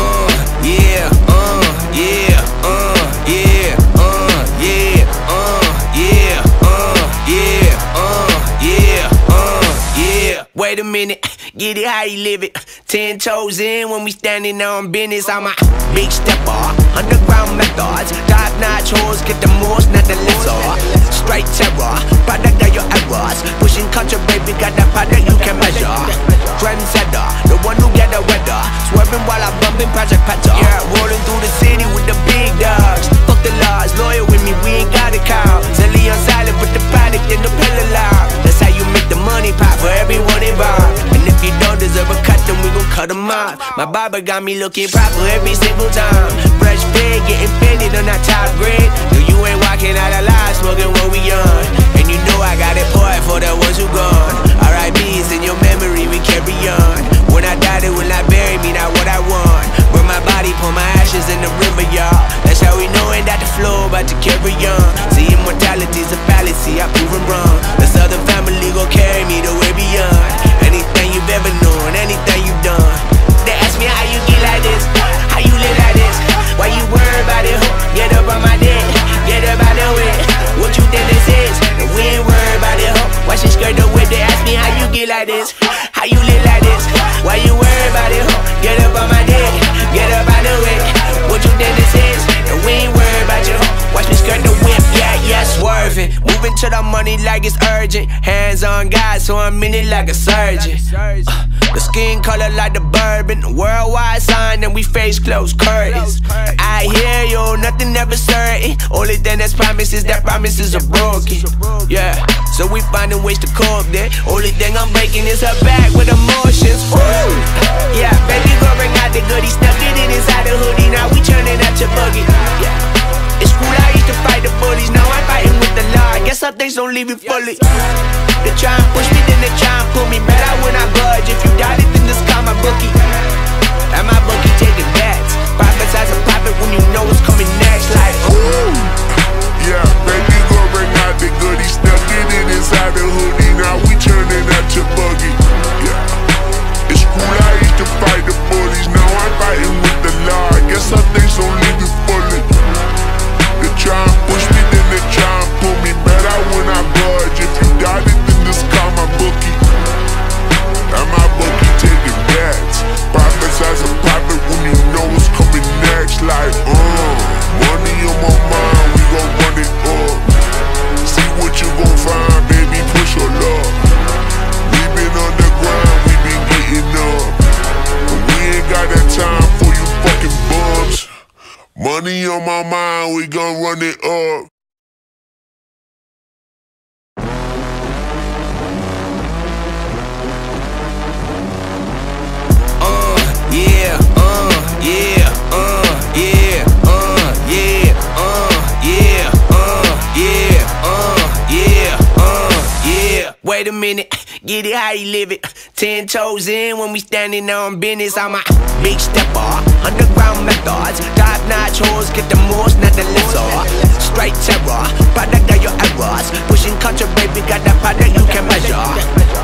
Uh, yeah, uh, yeah, uh, yeah, uh, yeah, uh, yeah, uh, yeah, uh, yeah, uh, yeah. Wait a minute. minute. Get it how you live it. Ten toes in when we standing on business. I'm a big stepper, underground methods. Top notch hoes, get the most, not the lesser. Straight terror, product of your errors. Pushing culture, baby, got that product you can measure. Trendsetter, the one who get the weather. Swerving while I'm bumping Project Pat. Yeah, rolling through the city with the big dogs. Fuck the laws, lawyer with me, we ain't gotta call. Silly on silent, put the panic in the pillow loud. That's how you make the money pop for everyone involved. And if you don't deserve a cut, then we gon' cut them off. My barber got me looking proper every single time. Fresh pig, getting fitted on that top grade. No, you ain't walking out alive, smoking what we on. And you know I got it poured for the ones who gone. R I P is in your memory, we carry on. When I die, they will not bury me, not what I want. Burn my body, pour my ashes in the river, y'all. That's how we know, ain't that the flow, about to carry on. See, immortality's a fallacy, I prove 'em wrong. The Southern family gon' carry me the way beyond. Anything you've ever known, anything you've done. They ask me how you get like this, how you live like this. Why you worry about it, ho? Get up on my dick, get up out the way. What you think this is? And we ain't worried about it, ho. Why she skirt the whip? They ask me how you get like this, how you live like this. Why you worry about it, ho? Get up on my dick, get up out the way. What you think this is? And we ain't worried about you, ho. Watch me skirt the whip, yeah, yeah, swerving. Moving to the money like it's urgent. Hands on God, so I'm in it like a surgeon. Uh, the skin color like the bourbon. Worldwide sign, and we face close curtains. I hear you, nothing ever certain. Only thing that's promised is that promises are broken. Yeah, so we finding ways to cope there. Only thing I'm breaking is her back with emotions. Ooh. Yeah, baby, go bring out the goodie. Stuck it in inside the hoodie. Now we turning out your buggy. Yeah. It's cool, I used to fight the bullies, now I'm fighting with the law. I guess some things don't leave me fully. They try and push me, then they try and pull me. Mad out when I budge, if you doubt it, then just call my bookie. And my bookie taking bets. Prophesize a profit when you know what's coming next. Like, ooh. Yeah, baby, go bring out the goodie. Stuck it in inside the hoodie, now we turning out your buggy. Yeah. It's cool, I used to fight the bullies, now I'm fighting with the law. I guess some things don't leave me fully. They try and push me, then they try and pull me. Better when I budge. If you doubt it, then just call my bookie. And my bookie taking bets. Prophesize a profit when you know what's coming next. Like, uh, money on my mind, we gon' run it up. See what you gon' find, baby, push your luck. We been on the ground, we been getting up. But we ain't got that time for you fucking bums. Money on my mind, we gon' run it up. Uh, yeah, uh, yeah, uh, yeah, uh, yeah, uh, yeah, uh, yeah, uh, yeah, uh, yeah. Wait a minute, get it how you live it. Ten toes in when we standing on business. I'm a big stepper, underground methods. Top notch hoes, get the most, not the lesser. Straight terror, product of your errors. Pushing culture, baby, got that product you can measure.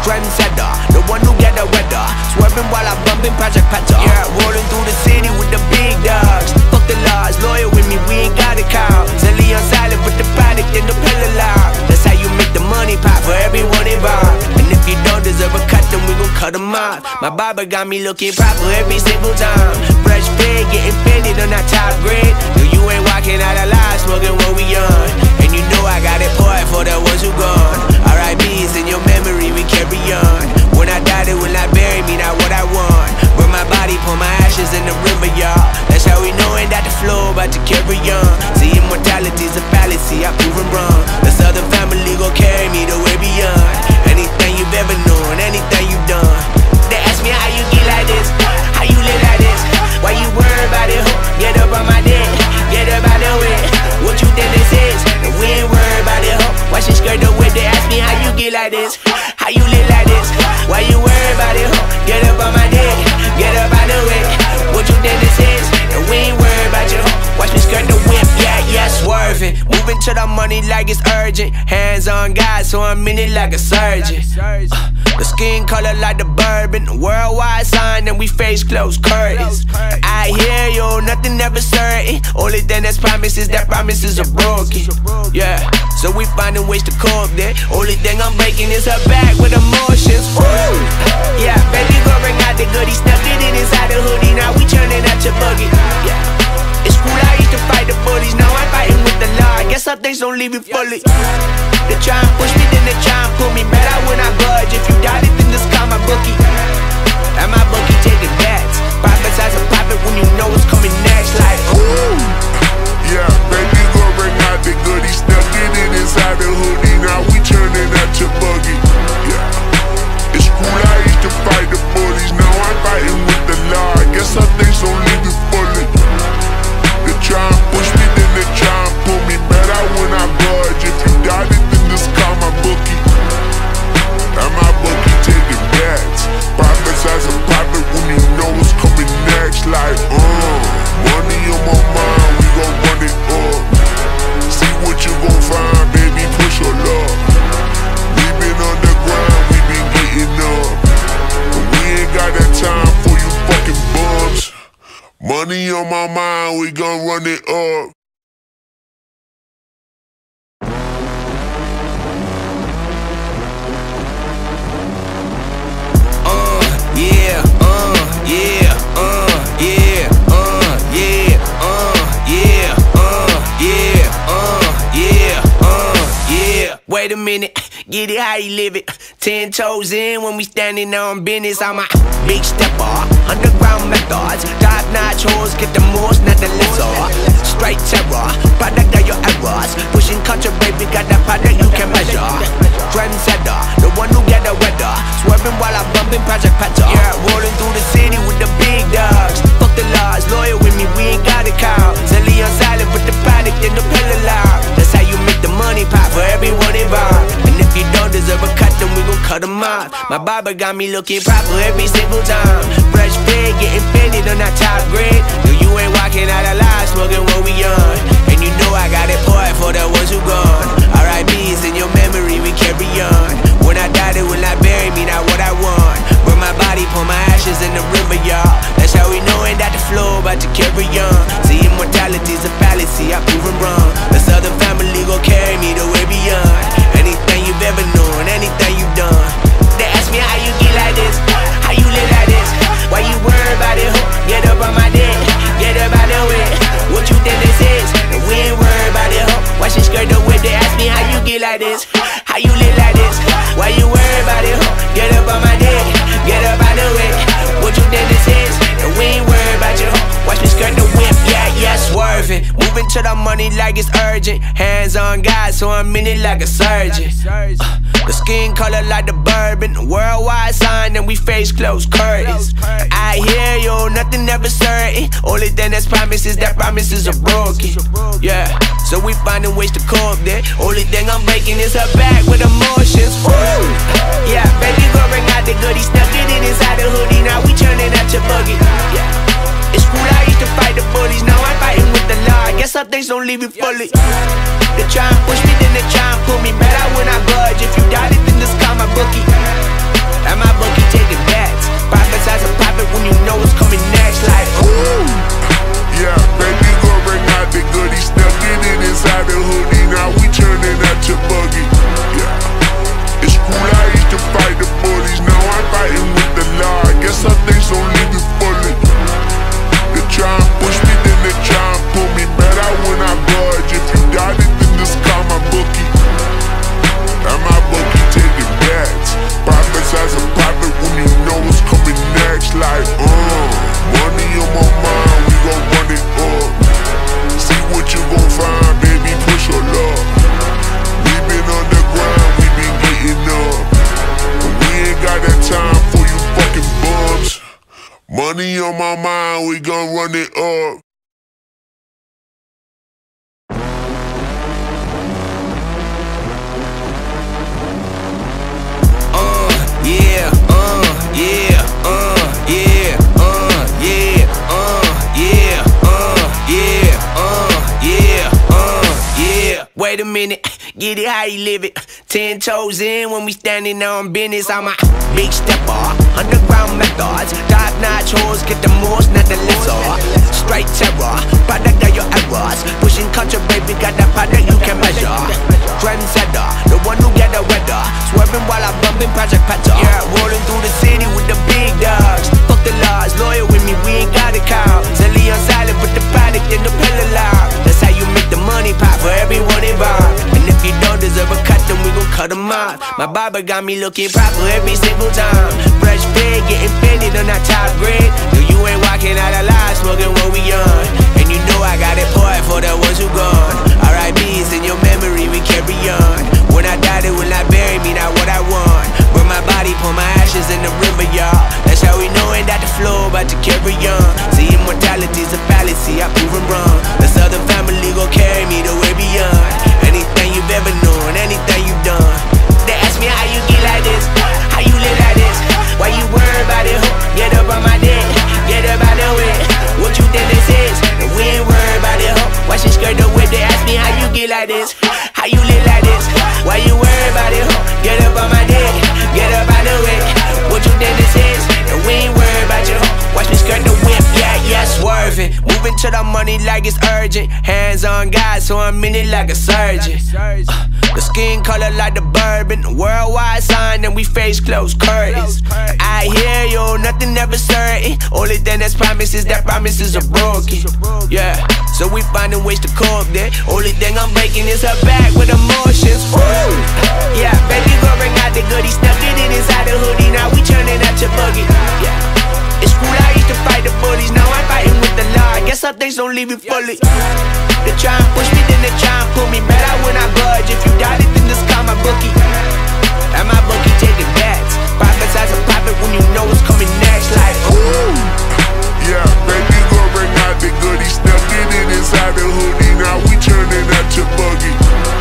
Trendsetter, the one who get the weather. Swerving while I'm bumping Project Pat. Yeah, rolling through the city with the big dogs. Fuck the laws, lawyer with me, we ain't gotta call. Silly on silent, put the product in the pillow loud. That's how you make the money pop for everyone involved. And if you don't deserve a cut, then we gon' cut 'em off. My barber got me looking proper every single time. Fresh pig, getting fitted on that top grade. No, you ain't walking out alive, smoking what we on. And you know I got it poured for the ones who gone. R I P is in your memory, we carry on. When I die, they will not bury me, not what I want. Burn my body, pour my ashes in the river, y'all. That's how we know, ain't that the flow, about to carry on. See, immortality's a fallacy, I prove 'em wrong. The Southern family gon' carry me the way beyond. Anything you've ever known, anything you've done. They ask me how you get like this, how you live like this. Why you worry about it, ho? Get up on my dick, get up out the way. What you think this is? And we ain't worried about it, ho. Why she skirt the whip? They ask me how you get like this, how you live like this. Why you worry about it, ho? Get up on my dick, get up out the way. What you think this is? And we ain't worried about you, ho. Watch me skirt the whip, yeah, yeah, swerving. Moving to the money like it's urgent. Hands on God, so I'm in it like a surgeon. Uh, the skin color like the bourbon. Worldwide sign and we face close curtains. I hear you, nothing ever certain. Only thing that's promises, that promises are broken. Yeah, so we finding ways to cope that. Only thing I'm breaking is her back with emotions. Woo! Yeah, baby girl, bring out the goodie. Stuck it inside the hoodie. Now we turning out your buggy. Yeah. It's cool, I used to fight the bullies, now I'm fighting with the law. I guess some things don't leave you fully. They try and push me, then they try and pull me. Better when I budge, if you doubt it, then just call my bookie. And my bookie taking bets. Prophesize a prophet when you know what's coming next. Like, ooh. Yeah, baby, go bring out the goodie. Stuck it in inside the hoodie, now we turning out your buggy. Yeah. It's cool, I used to fight the bullies, now I'm fighting with the law. I guess some things don't leave you fully. Try and push me, then they try and pull me. Better when I budge. If you doubt it, then just call my bookie. And my bookie taking bets. Prophesize a prophet when you know what's coming next. Like, uh, money on my mind, we gon' run it up. See what you gon' find, baby, push your luck. We been underground, we been getting up. But we ain't got that time for you fucking bums. Money on my mind, we gon' run it up. Uh, yeah, uh, yeah, uh, yeah, uh, yeah, uh, yeah, uh, yeah, uh, yeah, uh, yeah. Wait a minute, get it how you live it. Ten toes in when we standing on business. I'm a big stepper, underground methods. Top notch hoes, get the most, not the lesser. Straight terror, product of your errors. Pushing culture, baby, got that product you can measure. Trendsetter, the one who get the weather. Swerving while I'm bumping Project Pat. Yeah, rolling through the city with the big dogs. Fuck the laws, loyal with me, we ain't got a call. Silly on silent, put the product in the pillow loud. That's how you make the money pop for everyone involved. And if you don't deserve a cut, then we gon' cut them off. My barber got me looking proper every single time. Fresh fade, getting faded on that top grade. No, you ain't walking out alive, smoking what we on. And you know I got it poured for the ones who gone. R I P is in your memory, we carry on. When I die, they will not bury me, not what I want. Burn my body, pour my ashes in the river, y'all. That's how we knowin' that the flow about to carry on. See, immortality's a fallacy, I prove it wrong. The Southern family gon' carry me the way beyond. Anything you've ever known, anything you've done. They ask me how you get like this, how you live like this. Why you worry about it, get up on my dick, get up out of it. What you think this is, and we ain't worried about it. Why she skirt the whip, they ask me how you get like this, how you live like this. Why you worry about it, get up on my dick, get up out of it. What you think this is, and we ain't worried about you. Watch me skirt the whip, yeah, yeah, swerving. Moving to the money like it's urgent. Hands on God, so I'm in it like a surgeon. Uh, the skin color like the bourbon. Worldwide sign and we face close curtains. I hear you, nothing ever certain. Only thing that's promises, that promises are broken. Yeah, so we finding ways to cope that. Only thing I'm breaking is her back with emotions. Woo! Yeah, baby girl, bring out the goodie. Stuck it in inside the hoodie, now we turning out your buggy. Yeah. It's cool, I used to fight the bullies, now I'm fighting with the law. I guess some things don't leave you fully. They try and push me, then they try and pull me. Better when I budge. If you doubt it, then just call my bookie. And my bookie taking bets. Prophesize a prophet when you know what's coming next. Like, ooh. Yeah, baby, go bring out the goodie. Stuck it in inside the hoodie, now we turning out your buggy. Yeah. It's cool, I used to fight the bullies, now I'm fighting with the law. I guess some things don't leave you fully. Try and push me, then they try and pull me. Better when I budge. If you doubt it, then just call my bookie. And my bookie taking bets. Prophesize a prophet when you know what's coming next. Like, uh, money on my mind, we gon' run it up. See what you gon' find, baby, push your luck. We been underground, we been getting up. But we ain't got that time for you fucking bums. Money on my mind, we gon' run it up. Uh, yeah, uh, yeah, uh, yeah, uh, yeah, uh, yeah, uh, yeah, uh, yeah, uh, yeah. Wait. wait a minute, get it how you live it. Ten toes in when we standing on business. I'm a big stepper, underground methods, top-notch hoes, get the most, not the lesser. Straight terror, product of your errors, pushing culture, baby, got that product you can measure. Trendsetter, the one who get the weather, swerving while I'm bumping Project Pat. Yeah, rolling through the city with the big dogs. Fuck the laws, lawyer with me, we ain't gotta call. Silly on silent, put the product in the pillar loud. That's how you make the money pop for everyone involved. And if you don't deserve a cut, then we gon' cut them off. My barber got me looking proper every single time. Fresh pig, getting fitted on that top grade. No, you ain't walking out alive, smoking what we on. And you know I got it poured for the ones who gone. R I P is in your memory, we carry on. When I die, they will not bury me, not what I want. Burn my body, pour my ashes in the river, y'all. That's how we know that the flow about to carry on. See, immortality's a fallacy, I prove it wrong. This other family gon' carry me the way beyond. Anything you've ever known, anything you've done. They ask me how you get like this, how you live like this. Why you worry about it, ho? Get up on my dick, get up out of it. What you think this is? And we ain't worried about it, ho. Why she skirt the whip? They ask me how you get like this, how you live like this. Why you worry about it, ho? Get up on my dick, get up out of it. What you think this is? And we ain't worried about you, ho. Watch me skirt the whip, yeah, yeah, swerving. Moving to the money like it's urgent. Hands on God, so I'm in it like a surgeon. Uh, the skin color like the bourbon. Worldwide sign, and we face close curtains. I hear you, nothing ever certain. Only thing that's promised is that promises are broken. Yeah, so we finding ways to cope that. Only thing I'm making is her back with emotions. Woo! Yeah, baby, go bring out the goodie. Stuffed it in inside the hoodie. Now we turning out your boogie. Yeah. In school I used to fight the bullies, now I'm fighting with the law. I guess some things don't leave you fully. They try and push me, then they try and pull me. Better when I budge. If you doubt it, then just call my bookie. And my bookie taking bets. Prophesize a prophet when you know what's coming next. Like, ooh. Yeah, baby, go bring out the goodie. Stuffed it in inside the hoodie. Now we turning out your buggy.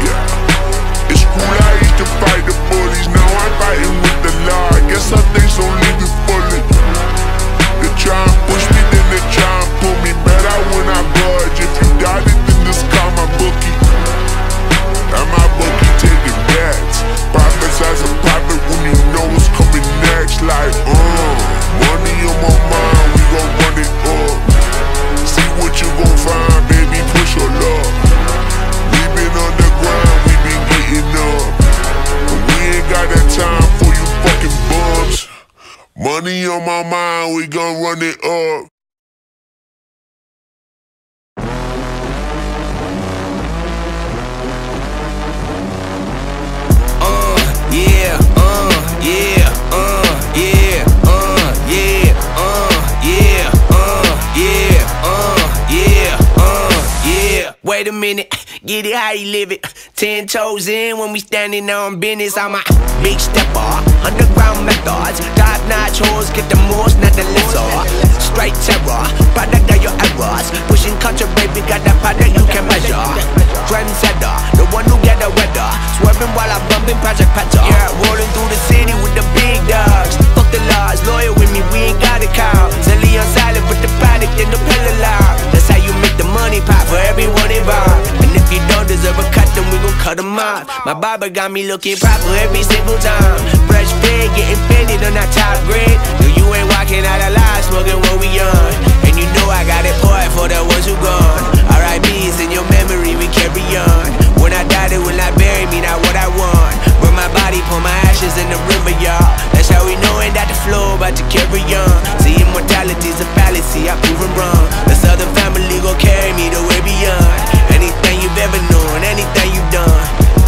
Yeah. In school I used to fight the bullies, now I'm fighting with the law. I guess some things don't leave you fully. Try and push me, then they try and pull me. Better when I budge. If you doubt it, then just call my bookie. And my bookie taking bets. Prophesize a prophet when you know what's coming next. Like, uh, money on my mind, we gon' run it up. See what you gon' find, baby, push your luck. We been on the ground, we been getting up. But we ain't got that time for you fucking bums. Money on my mind, we gon' run it up. Uh, yeah, uh, yeah, uh, yeah, uh, yeah, uh, yeah, uh, yeah, uh, yeah, uh, yeah. Wait a minute, get it how you live it. Ten toes in when we standing on business. I'm a big stepper, underground methods, top-notch hoes, get the most, not the lesser. Straight terror, product of your errors, pushing culture, baby, got that product you can measure. Trendsetter, the one who get the weather, swerving while I'm bumping Project Pat. Yeah, rolling through the city with the big dogs. Fuck the laws, lawyer with me, we ain't gotta call. Silly on silent, put the product in the pillar loud. That's how you make the money pop for everyone involved. And if you don't deserve a cut, then we gon' cut them off. My barber got me looking proper every single time. Fresh pig, getting fitted on that top grade. No, you ain't walking out alive, smoking what we on. And you know I got it poured for the ones who gone. R I P is in your memory, we carry on. When I die, they will not bury me, not what I want. Burn my body, pour my ashes in the river, y'all. That's how we knowin' that the flow about to carry on. See, immortality's a fallacy, I prove it wrong. This other family gon' carry me the way beyond. Anything you've ever known, anything you've done.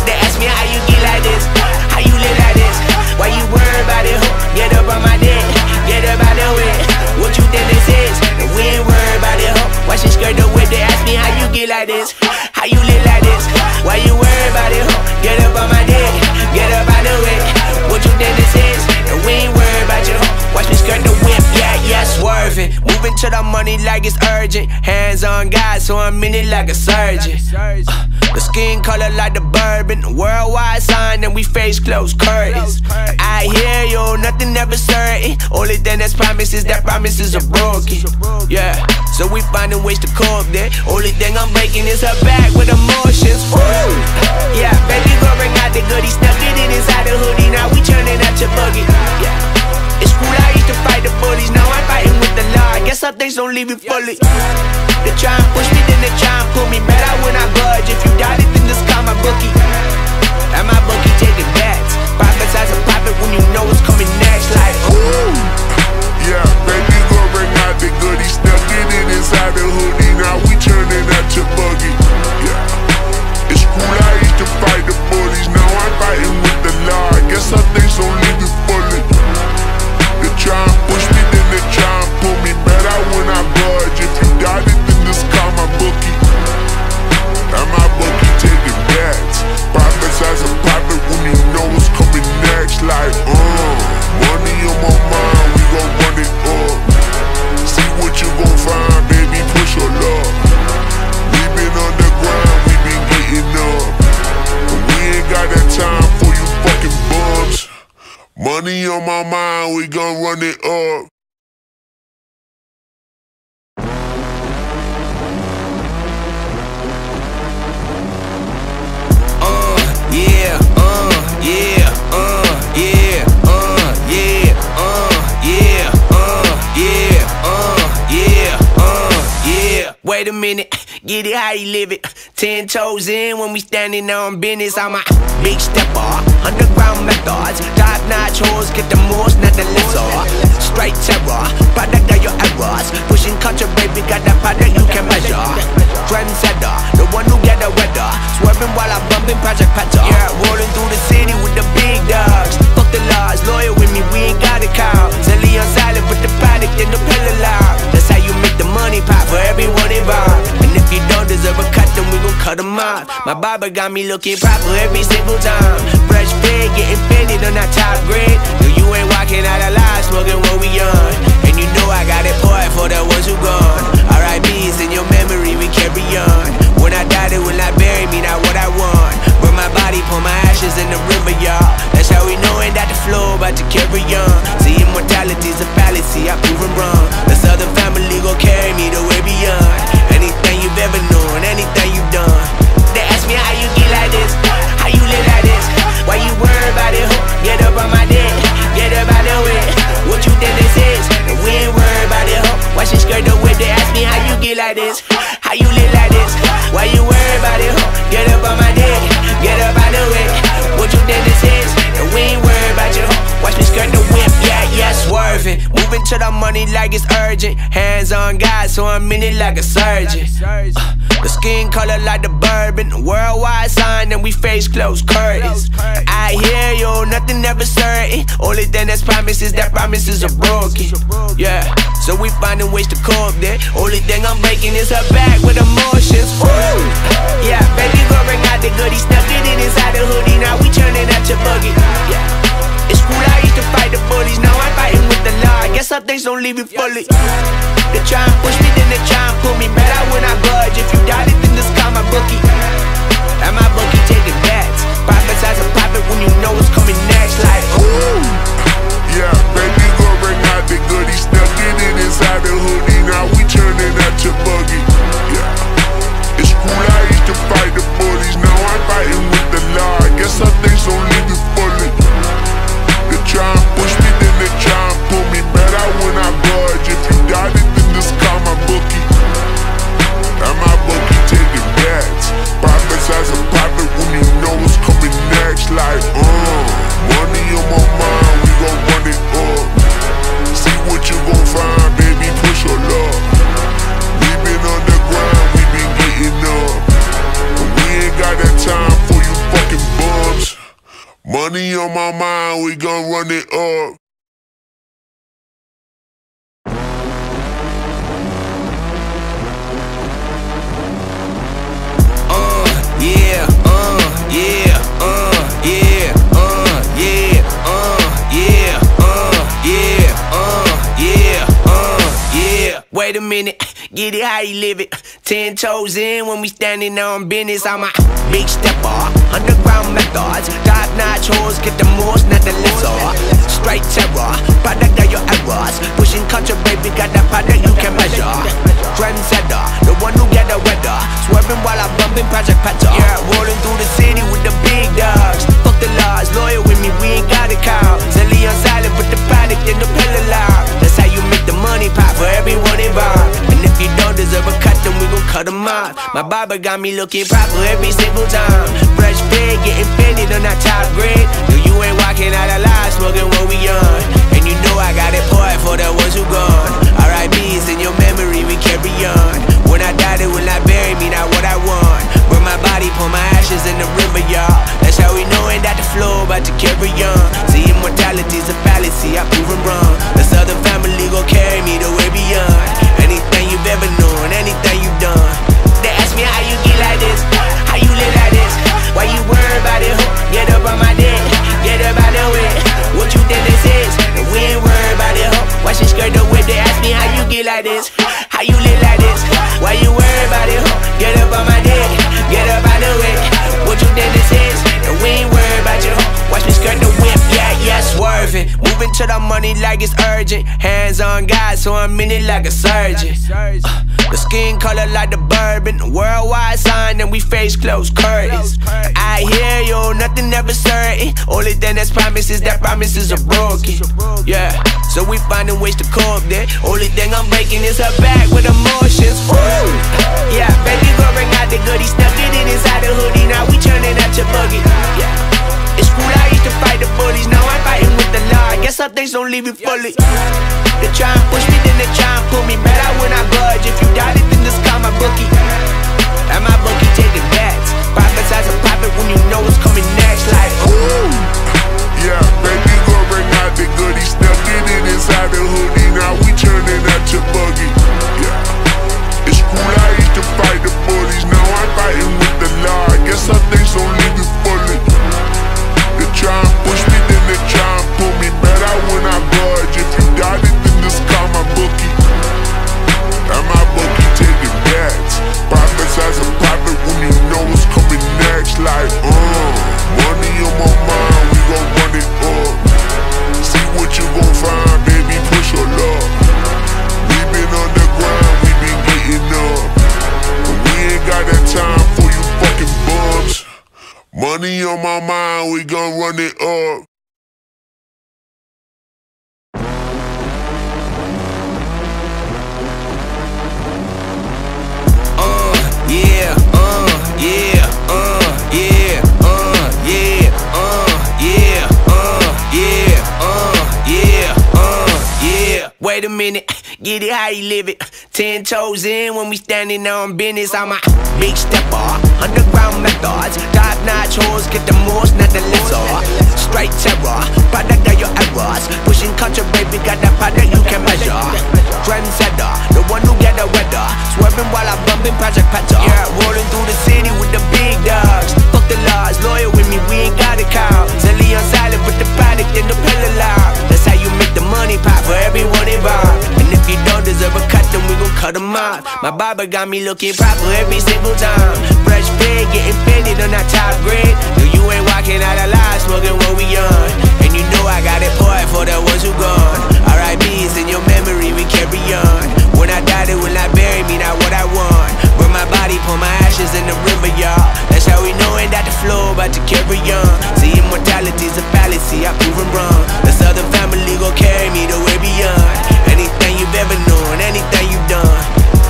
They ask me how you get like this, how you live like this. Why you worry about it, ho? Get up on my dick, get up out of it. What you think this is? And we ain't worried about it, ho. Why she skirt the whip? They ask me how you get like this, how you live like this. Why you worry about it, ho? Get up on my dick, get up out of it. What you think this is? And we ain't worried about you, ho. Watch me skirt the whip, yeah, yeah, swerving. Moving to the money like it's urgent. Hands on God, so I'm in it like a surgeon. Uh, The skin color like the bourbon, worldwide sign, and we face close curtains. I hear you, nothing ever certain. Only thing that's promised is that promises are broken. Yeah, so we finding ways to cope that. Only thing I'm breaking is her back with emotions. Woo! Yeah, baby girl got the goodie, stuffed it in inside the hoodie. Now we turning out your buggy. Yeah. It's cool, I used to fight the bullies, now I'm fighting with the law. I guess some things don't leave you fully. They try and push me, then they try and pull me. Better when I budge, if you doubt it, then just call my bookie. And my bookie taking bets. Prophesize a prophet when you know what's coming next. Like, ooh. Yeah, baby girl bring out the goodie, stuffed it in inside the hoodie. Now we turning out your buggy. Yeah, it's cool, I used to fight the bullies, now I'm fighting with the law. I guess some things don't leave you fully. Try and push me, then they try and pull me. Better when I budge. If you doubt it, then just call my bookie. And my bookie taking bets. Prophesize a prophet when you know what's coming next. Like, uh, money on my mind, we gon' run it up. See what you gon' find, baby, push your luck. We been on the ground, we been getting up. But we ain't got that time for you fucking bums. Money on my mind, we gon' run it up. Uh, yeah, uh, yeah, uh, yeah, uh, yeah, uh, yeah, uh, yeah, uh, yeah, uh, yeah. Wait a minute, get it how you live it. Ten toes in when we standing on business. I'm a big stepper, underground methods. Top-notch hoes get the most, not the lesser. Straight terror, product of your errors. Pushing culture, baby, got that product you can measure. Trendsetter, the one who get the weather. Swerving while I'm bumping Project Pat. Yeah, rolling through the city with the big dogs. Fuck the laws, lawyer with me, we ain't got a call. Silly on silent with the product in the pillow loud. That's how you make the money pop for everyone involved. And if you don't deserve a cut, then we gon' cut them off. My barber got me looking proper every single time. Fresh fade, getting fitted on that top grade. No, you ain't walking out alive, smoking what we on. And you know I got it poured for the ones who gone. R I P is in your memory, we carry on. When I die, they will not bury me, not what I want. Burn my body, pour my ashes in the river, y'all. That's how we know ain't that the flow, about to carry on. See, immortality's a fallacy, I prove 'em wrong. This other family gon' carry me the way beyond. Anything you've ever known, anything you've done. They ask me how you get like this, how you live like this. Why you worry about it, ho? Get up on my dick, get up out of it. What you think this is? And we ain't worried about it, ho. Why she skirt the whip? They ask me how you get like this, how you live like this. Why you worry about it, ho? Get up on my dick, get up out of it. What you think this is? And we ain't worried about you, ho. Watch me skirt the whip, yeah, yeah, swerving. Moving to the money like it's urgent. Hands on God, so I'm in it like a surgeon. Uh, the skin color like the bourbon. Worldwide sign, and we face close curtains. I hear you, nothing ever certain. Only thing that's promised is that promises are broken. Yeah, so we finding ways to cope that. Only thing I'm breaking is her back with emotions. Woo! Yeah, baby girl bring out the goodie, stuffed it in inside the hoodie. Now we turning out your buggy. Yeah. It's cool, I used to fight the bullies, now I'm fighting with the law. I guess some things don't leave you fully. They try and push me, then they try and pull me. Better when I budge. If you doubt it, then just call my bookie. And my bookie taking bets. Prophesize a prophet when you know what's coming next. Like, ooh. Yeah, baby girl bring out the goodie, stuffed it in inside the hoodie. Now we turning out your buggy. Yeah, it's cool, I used to fight the bullies, now I'm fighting with the law. I guess some things don't leave you fully. They try and push me, then they try and pull me. Better when I budge. If you doubt it, then just call my bookie. And my bookie taking bets. Prophesize a prophet when you know what's coming next. Like, uh, money on my mind, we gon' run it up. See what you gon' find, baby, push your luck. We been on the ground, we been getting up. But we ain't got that time for you fucking bums. Money on my mind, we gon' run it up. Uh, yeah, uh, yeah, uh, yeah, uh, yeah, uh, yeah, uh, yeah, uh, yeah, uh, yeah. wait a minute, get it how you live it. Ten toes in when we standing on business. I'm a big stepper, underground methods, top-notch hoes, get the most, not the lesser. Straight terror, product of your errors, pushing culture, baby, got that product you can measure. Trendsetter, the one who get the weather, swerving while I'm bumping Project Pat. Yeah, rolling through the city with the big dogs. Fuck the laws, lawyer with me, we ain't got a call. Zelly on silent, put the product in the pillow loud. That's how you make the money pop for everyone involved. And if you don't deserve a cut, then we gon' cut them off. My barber got me looking proper every single time. Fresh pig, getting fitted on our top grade. No, you ain't walking out alive, smoking what we on. And you know I got it poured for the ones who gone. R I P is in your memory, we carry on. When I die, they will not bury me, not what I want. Burn my body, pour my ashes in the river, y'all. That's how we know, ain't that the flow, about to carry on. See, immortality's a fallacy, I prove 'em wrong. The Southern family gon' carry me the way beyond. Anything you've ever known, anything you've done. They ask me how you get like this, how you live like this. Why you worry about it, ho? Get up on my dick, get up out the way. What you think this is? And we ain't worried about it, ho. Why she skirt the whip? They ask me how you get like this, how you live like this. Why you worry about it, ho? Get up on my dick, get up out the way. What you think this is? And we ain't worried about you, ho. Watch me skirt the whip, yeah, yeah, swerving. Moving to the money like it's urgent. Hands on God, so I'm in it like a surgeon. Uh, the skin color like the bourbon. Worldwide sign, and we face close curtains. I hear you, nothing ever certain. Only thing that's promised is that promises are broken. Yeah, so we finding ways to cope there. Only thing I'm breaking is her back with emotions. Ooh. Yeah, baby, go bring out the goodie. Stuck it in inside the hoodie. Now we turning out your buggy. Yeah. It's cool, I used to fight the bullies, now I'm fighting with the law. I guess some things don't leave me fully. They try and push me, then they try and pull me. Mad out when I budge, if you doubt it, then just call my bookie. And my bookie taking bets. Prophesize a profit when you know what's coming next. Like, ooh. Yeah, baby, go bring out the goodie. Stuck it in inside the hoodie, now we turning out your buggy. Yeah. It's cool, I used to fight the bullies, now I'm fighting with the law. I guess some things don't leave me fully. They try and push me, then they try and pull me. Better when I budge. If you doubt it, then just call my bookie. And my bookie taking bets. Prophesize a profit when you know what's coming next. Like, uh, money on my mind, we gon' run it up. See what you gon' find, baby, push your luck. We been on the ground, we been getting up. But we ain't got that time for you fucking bums. Money on my mind, we gon' run it up. Uh, yeah, uh, yeah, uh, yeah, uh, yeah, uh, yeah, uh, yeah, uh, yeah, uh, yeah. Wait a minute, get it how you live it. Ten toes in when we standing on business. I'm a big stepper, underground methods, top-notch hoes, get the most, not the lesser. Straight terror, product of your errors, pushing culture, baby, got that product you can measure. Trendsetter, the one who get the weather, swerving while I'm bumping Project Pat. Yeah, rolling through the city with the big dogs. Fuck the laws, lawyer with me, we ain't got a call. Zelly on silent, put the product in the pillow loud. That's how you make the money pop for everyone involved. And if you don't deserve a cut, then we gon' cut 'em off. My barber got me looking proper every single time. Fresh pig, getting fitted on our top grade. No, you ain't walking out alive, smoking what we on. And you know I got it poured for the ones who gone. R I P is in your memory, we carry on. When I die, they will not bury me, not what I want. Burn my body, pour my ashes in the river, y'all. That's how we know, ain't that the flow, about to carry on. See, immortality's a fallacy, I prove 'em wrong. The Southern family gon' carry me the way beyond. Anything you've ever known, anything you've done.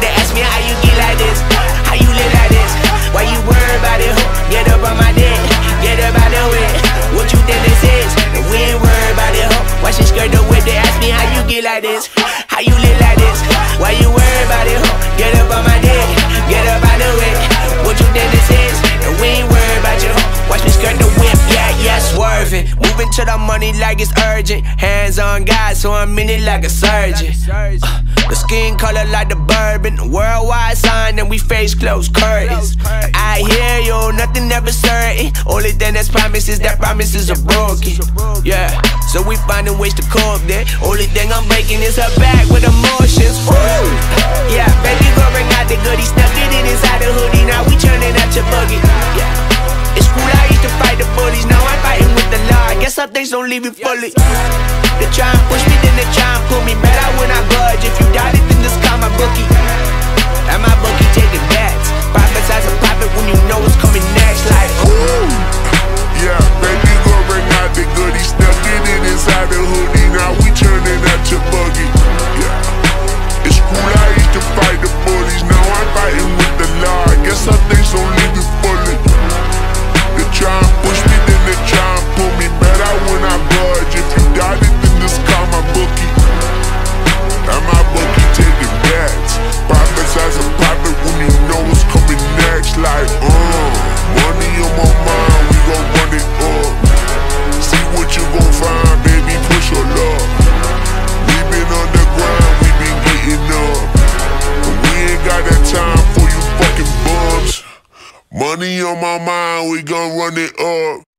They ask me how you get like this, how you live like this. Why you worry about it, ho? Get up on my dick, get up out the way. What you think this is? And we ain't worried about it, ho. Why she skirt the whip? They ask me how you get like this, how you live like this. Why you worry about it, ho? Get up on my dick, get up out the way. What you think this is? And we ain't worried about you, ho. Watch me skirt the whip, yeah, yeah, swerving. Moving to the money like it's urgent. Hands on God, so I'm in it like a surgeon. Uh, the skin color like the bourbon. Worldwide sign, and we face close curtains. I hear you, nothing ever certain. Only thing that's promised is that promises are broken. Yeah. so we finding ways to curb that. Only thing I'm making is her back with emotions. Ooh, yeah, baby girl bring out the goodie, stuck it inside the hoodie. Now we turning out your buggy. Yeah, it's cool. I used to fight the bullies, now I'm fighting with the law. I guess some things don't leave you fully. They try and push me, then they try and pull me. Mad I will not budge. If you doubt it, then just call my bookie. And my bookie taking bets. Prophesize a profit when you know what's coming next. Like ooh, yeah, baby girl bring out the goodie, stuck it in inside the hoodie. Now we turning out your buggy. Yeah, it's cool. I used to fight the bullies, now I'm fighting with the law. I guess some things don't leave you fully. They try and push me, then they try and pull me. Mad I will not budge. If you doubt it, then just call my bookie. And my bookie taking bets. Prophesize a profit when you know what's coming next. Like, uh, money on my mind, we gon' run it up. See what you gon' find, baby, push your luck. We been underground, we been getting up. But we ain't got that time for you fucking bums. Money on my mind, we gon' run it up.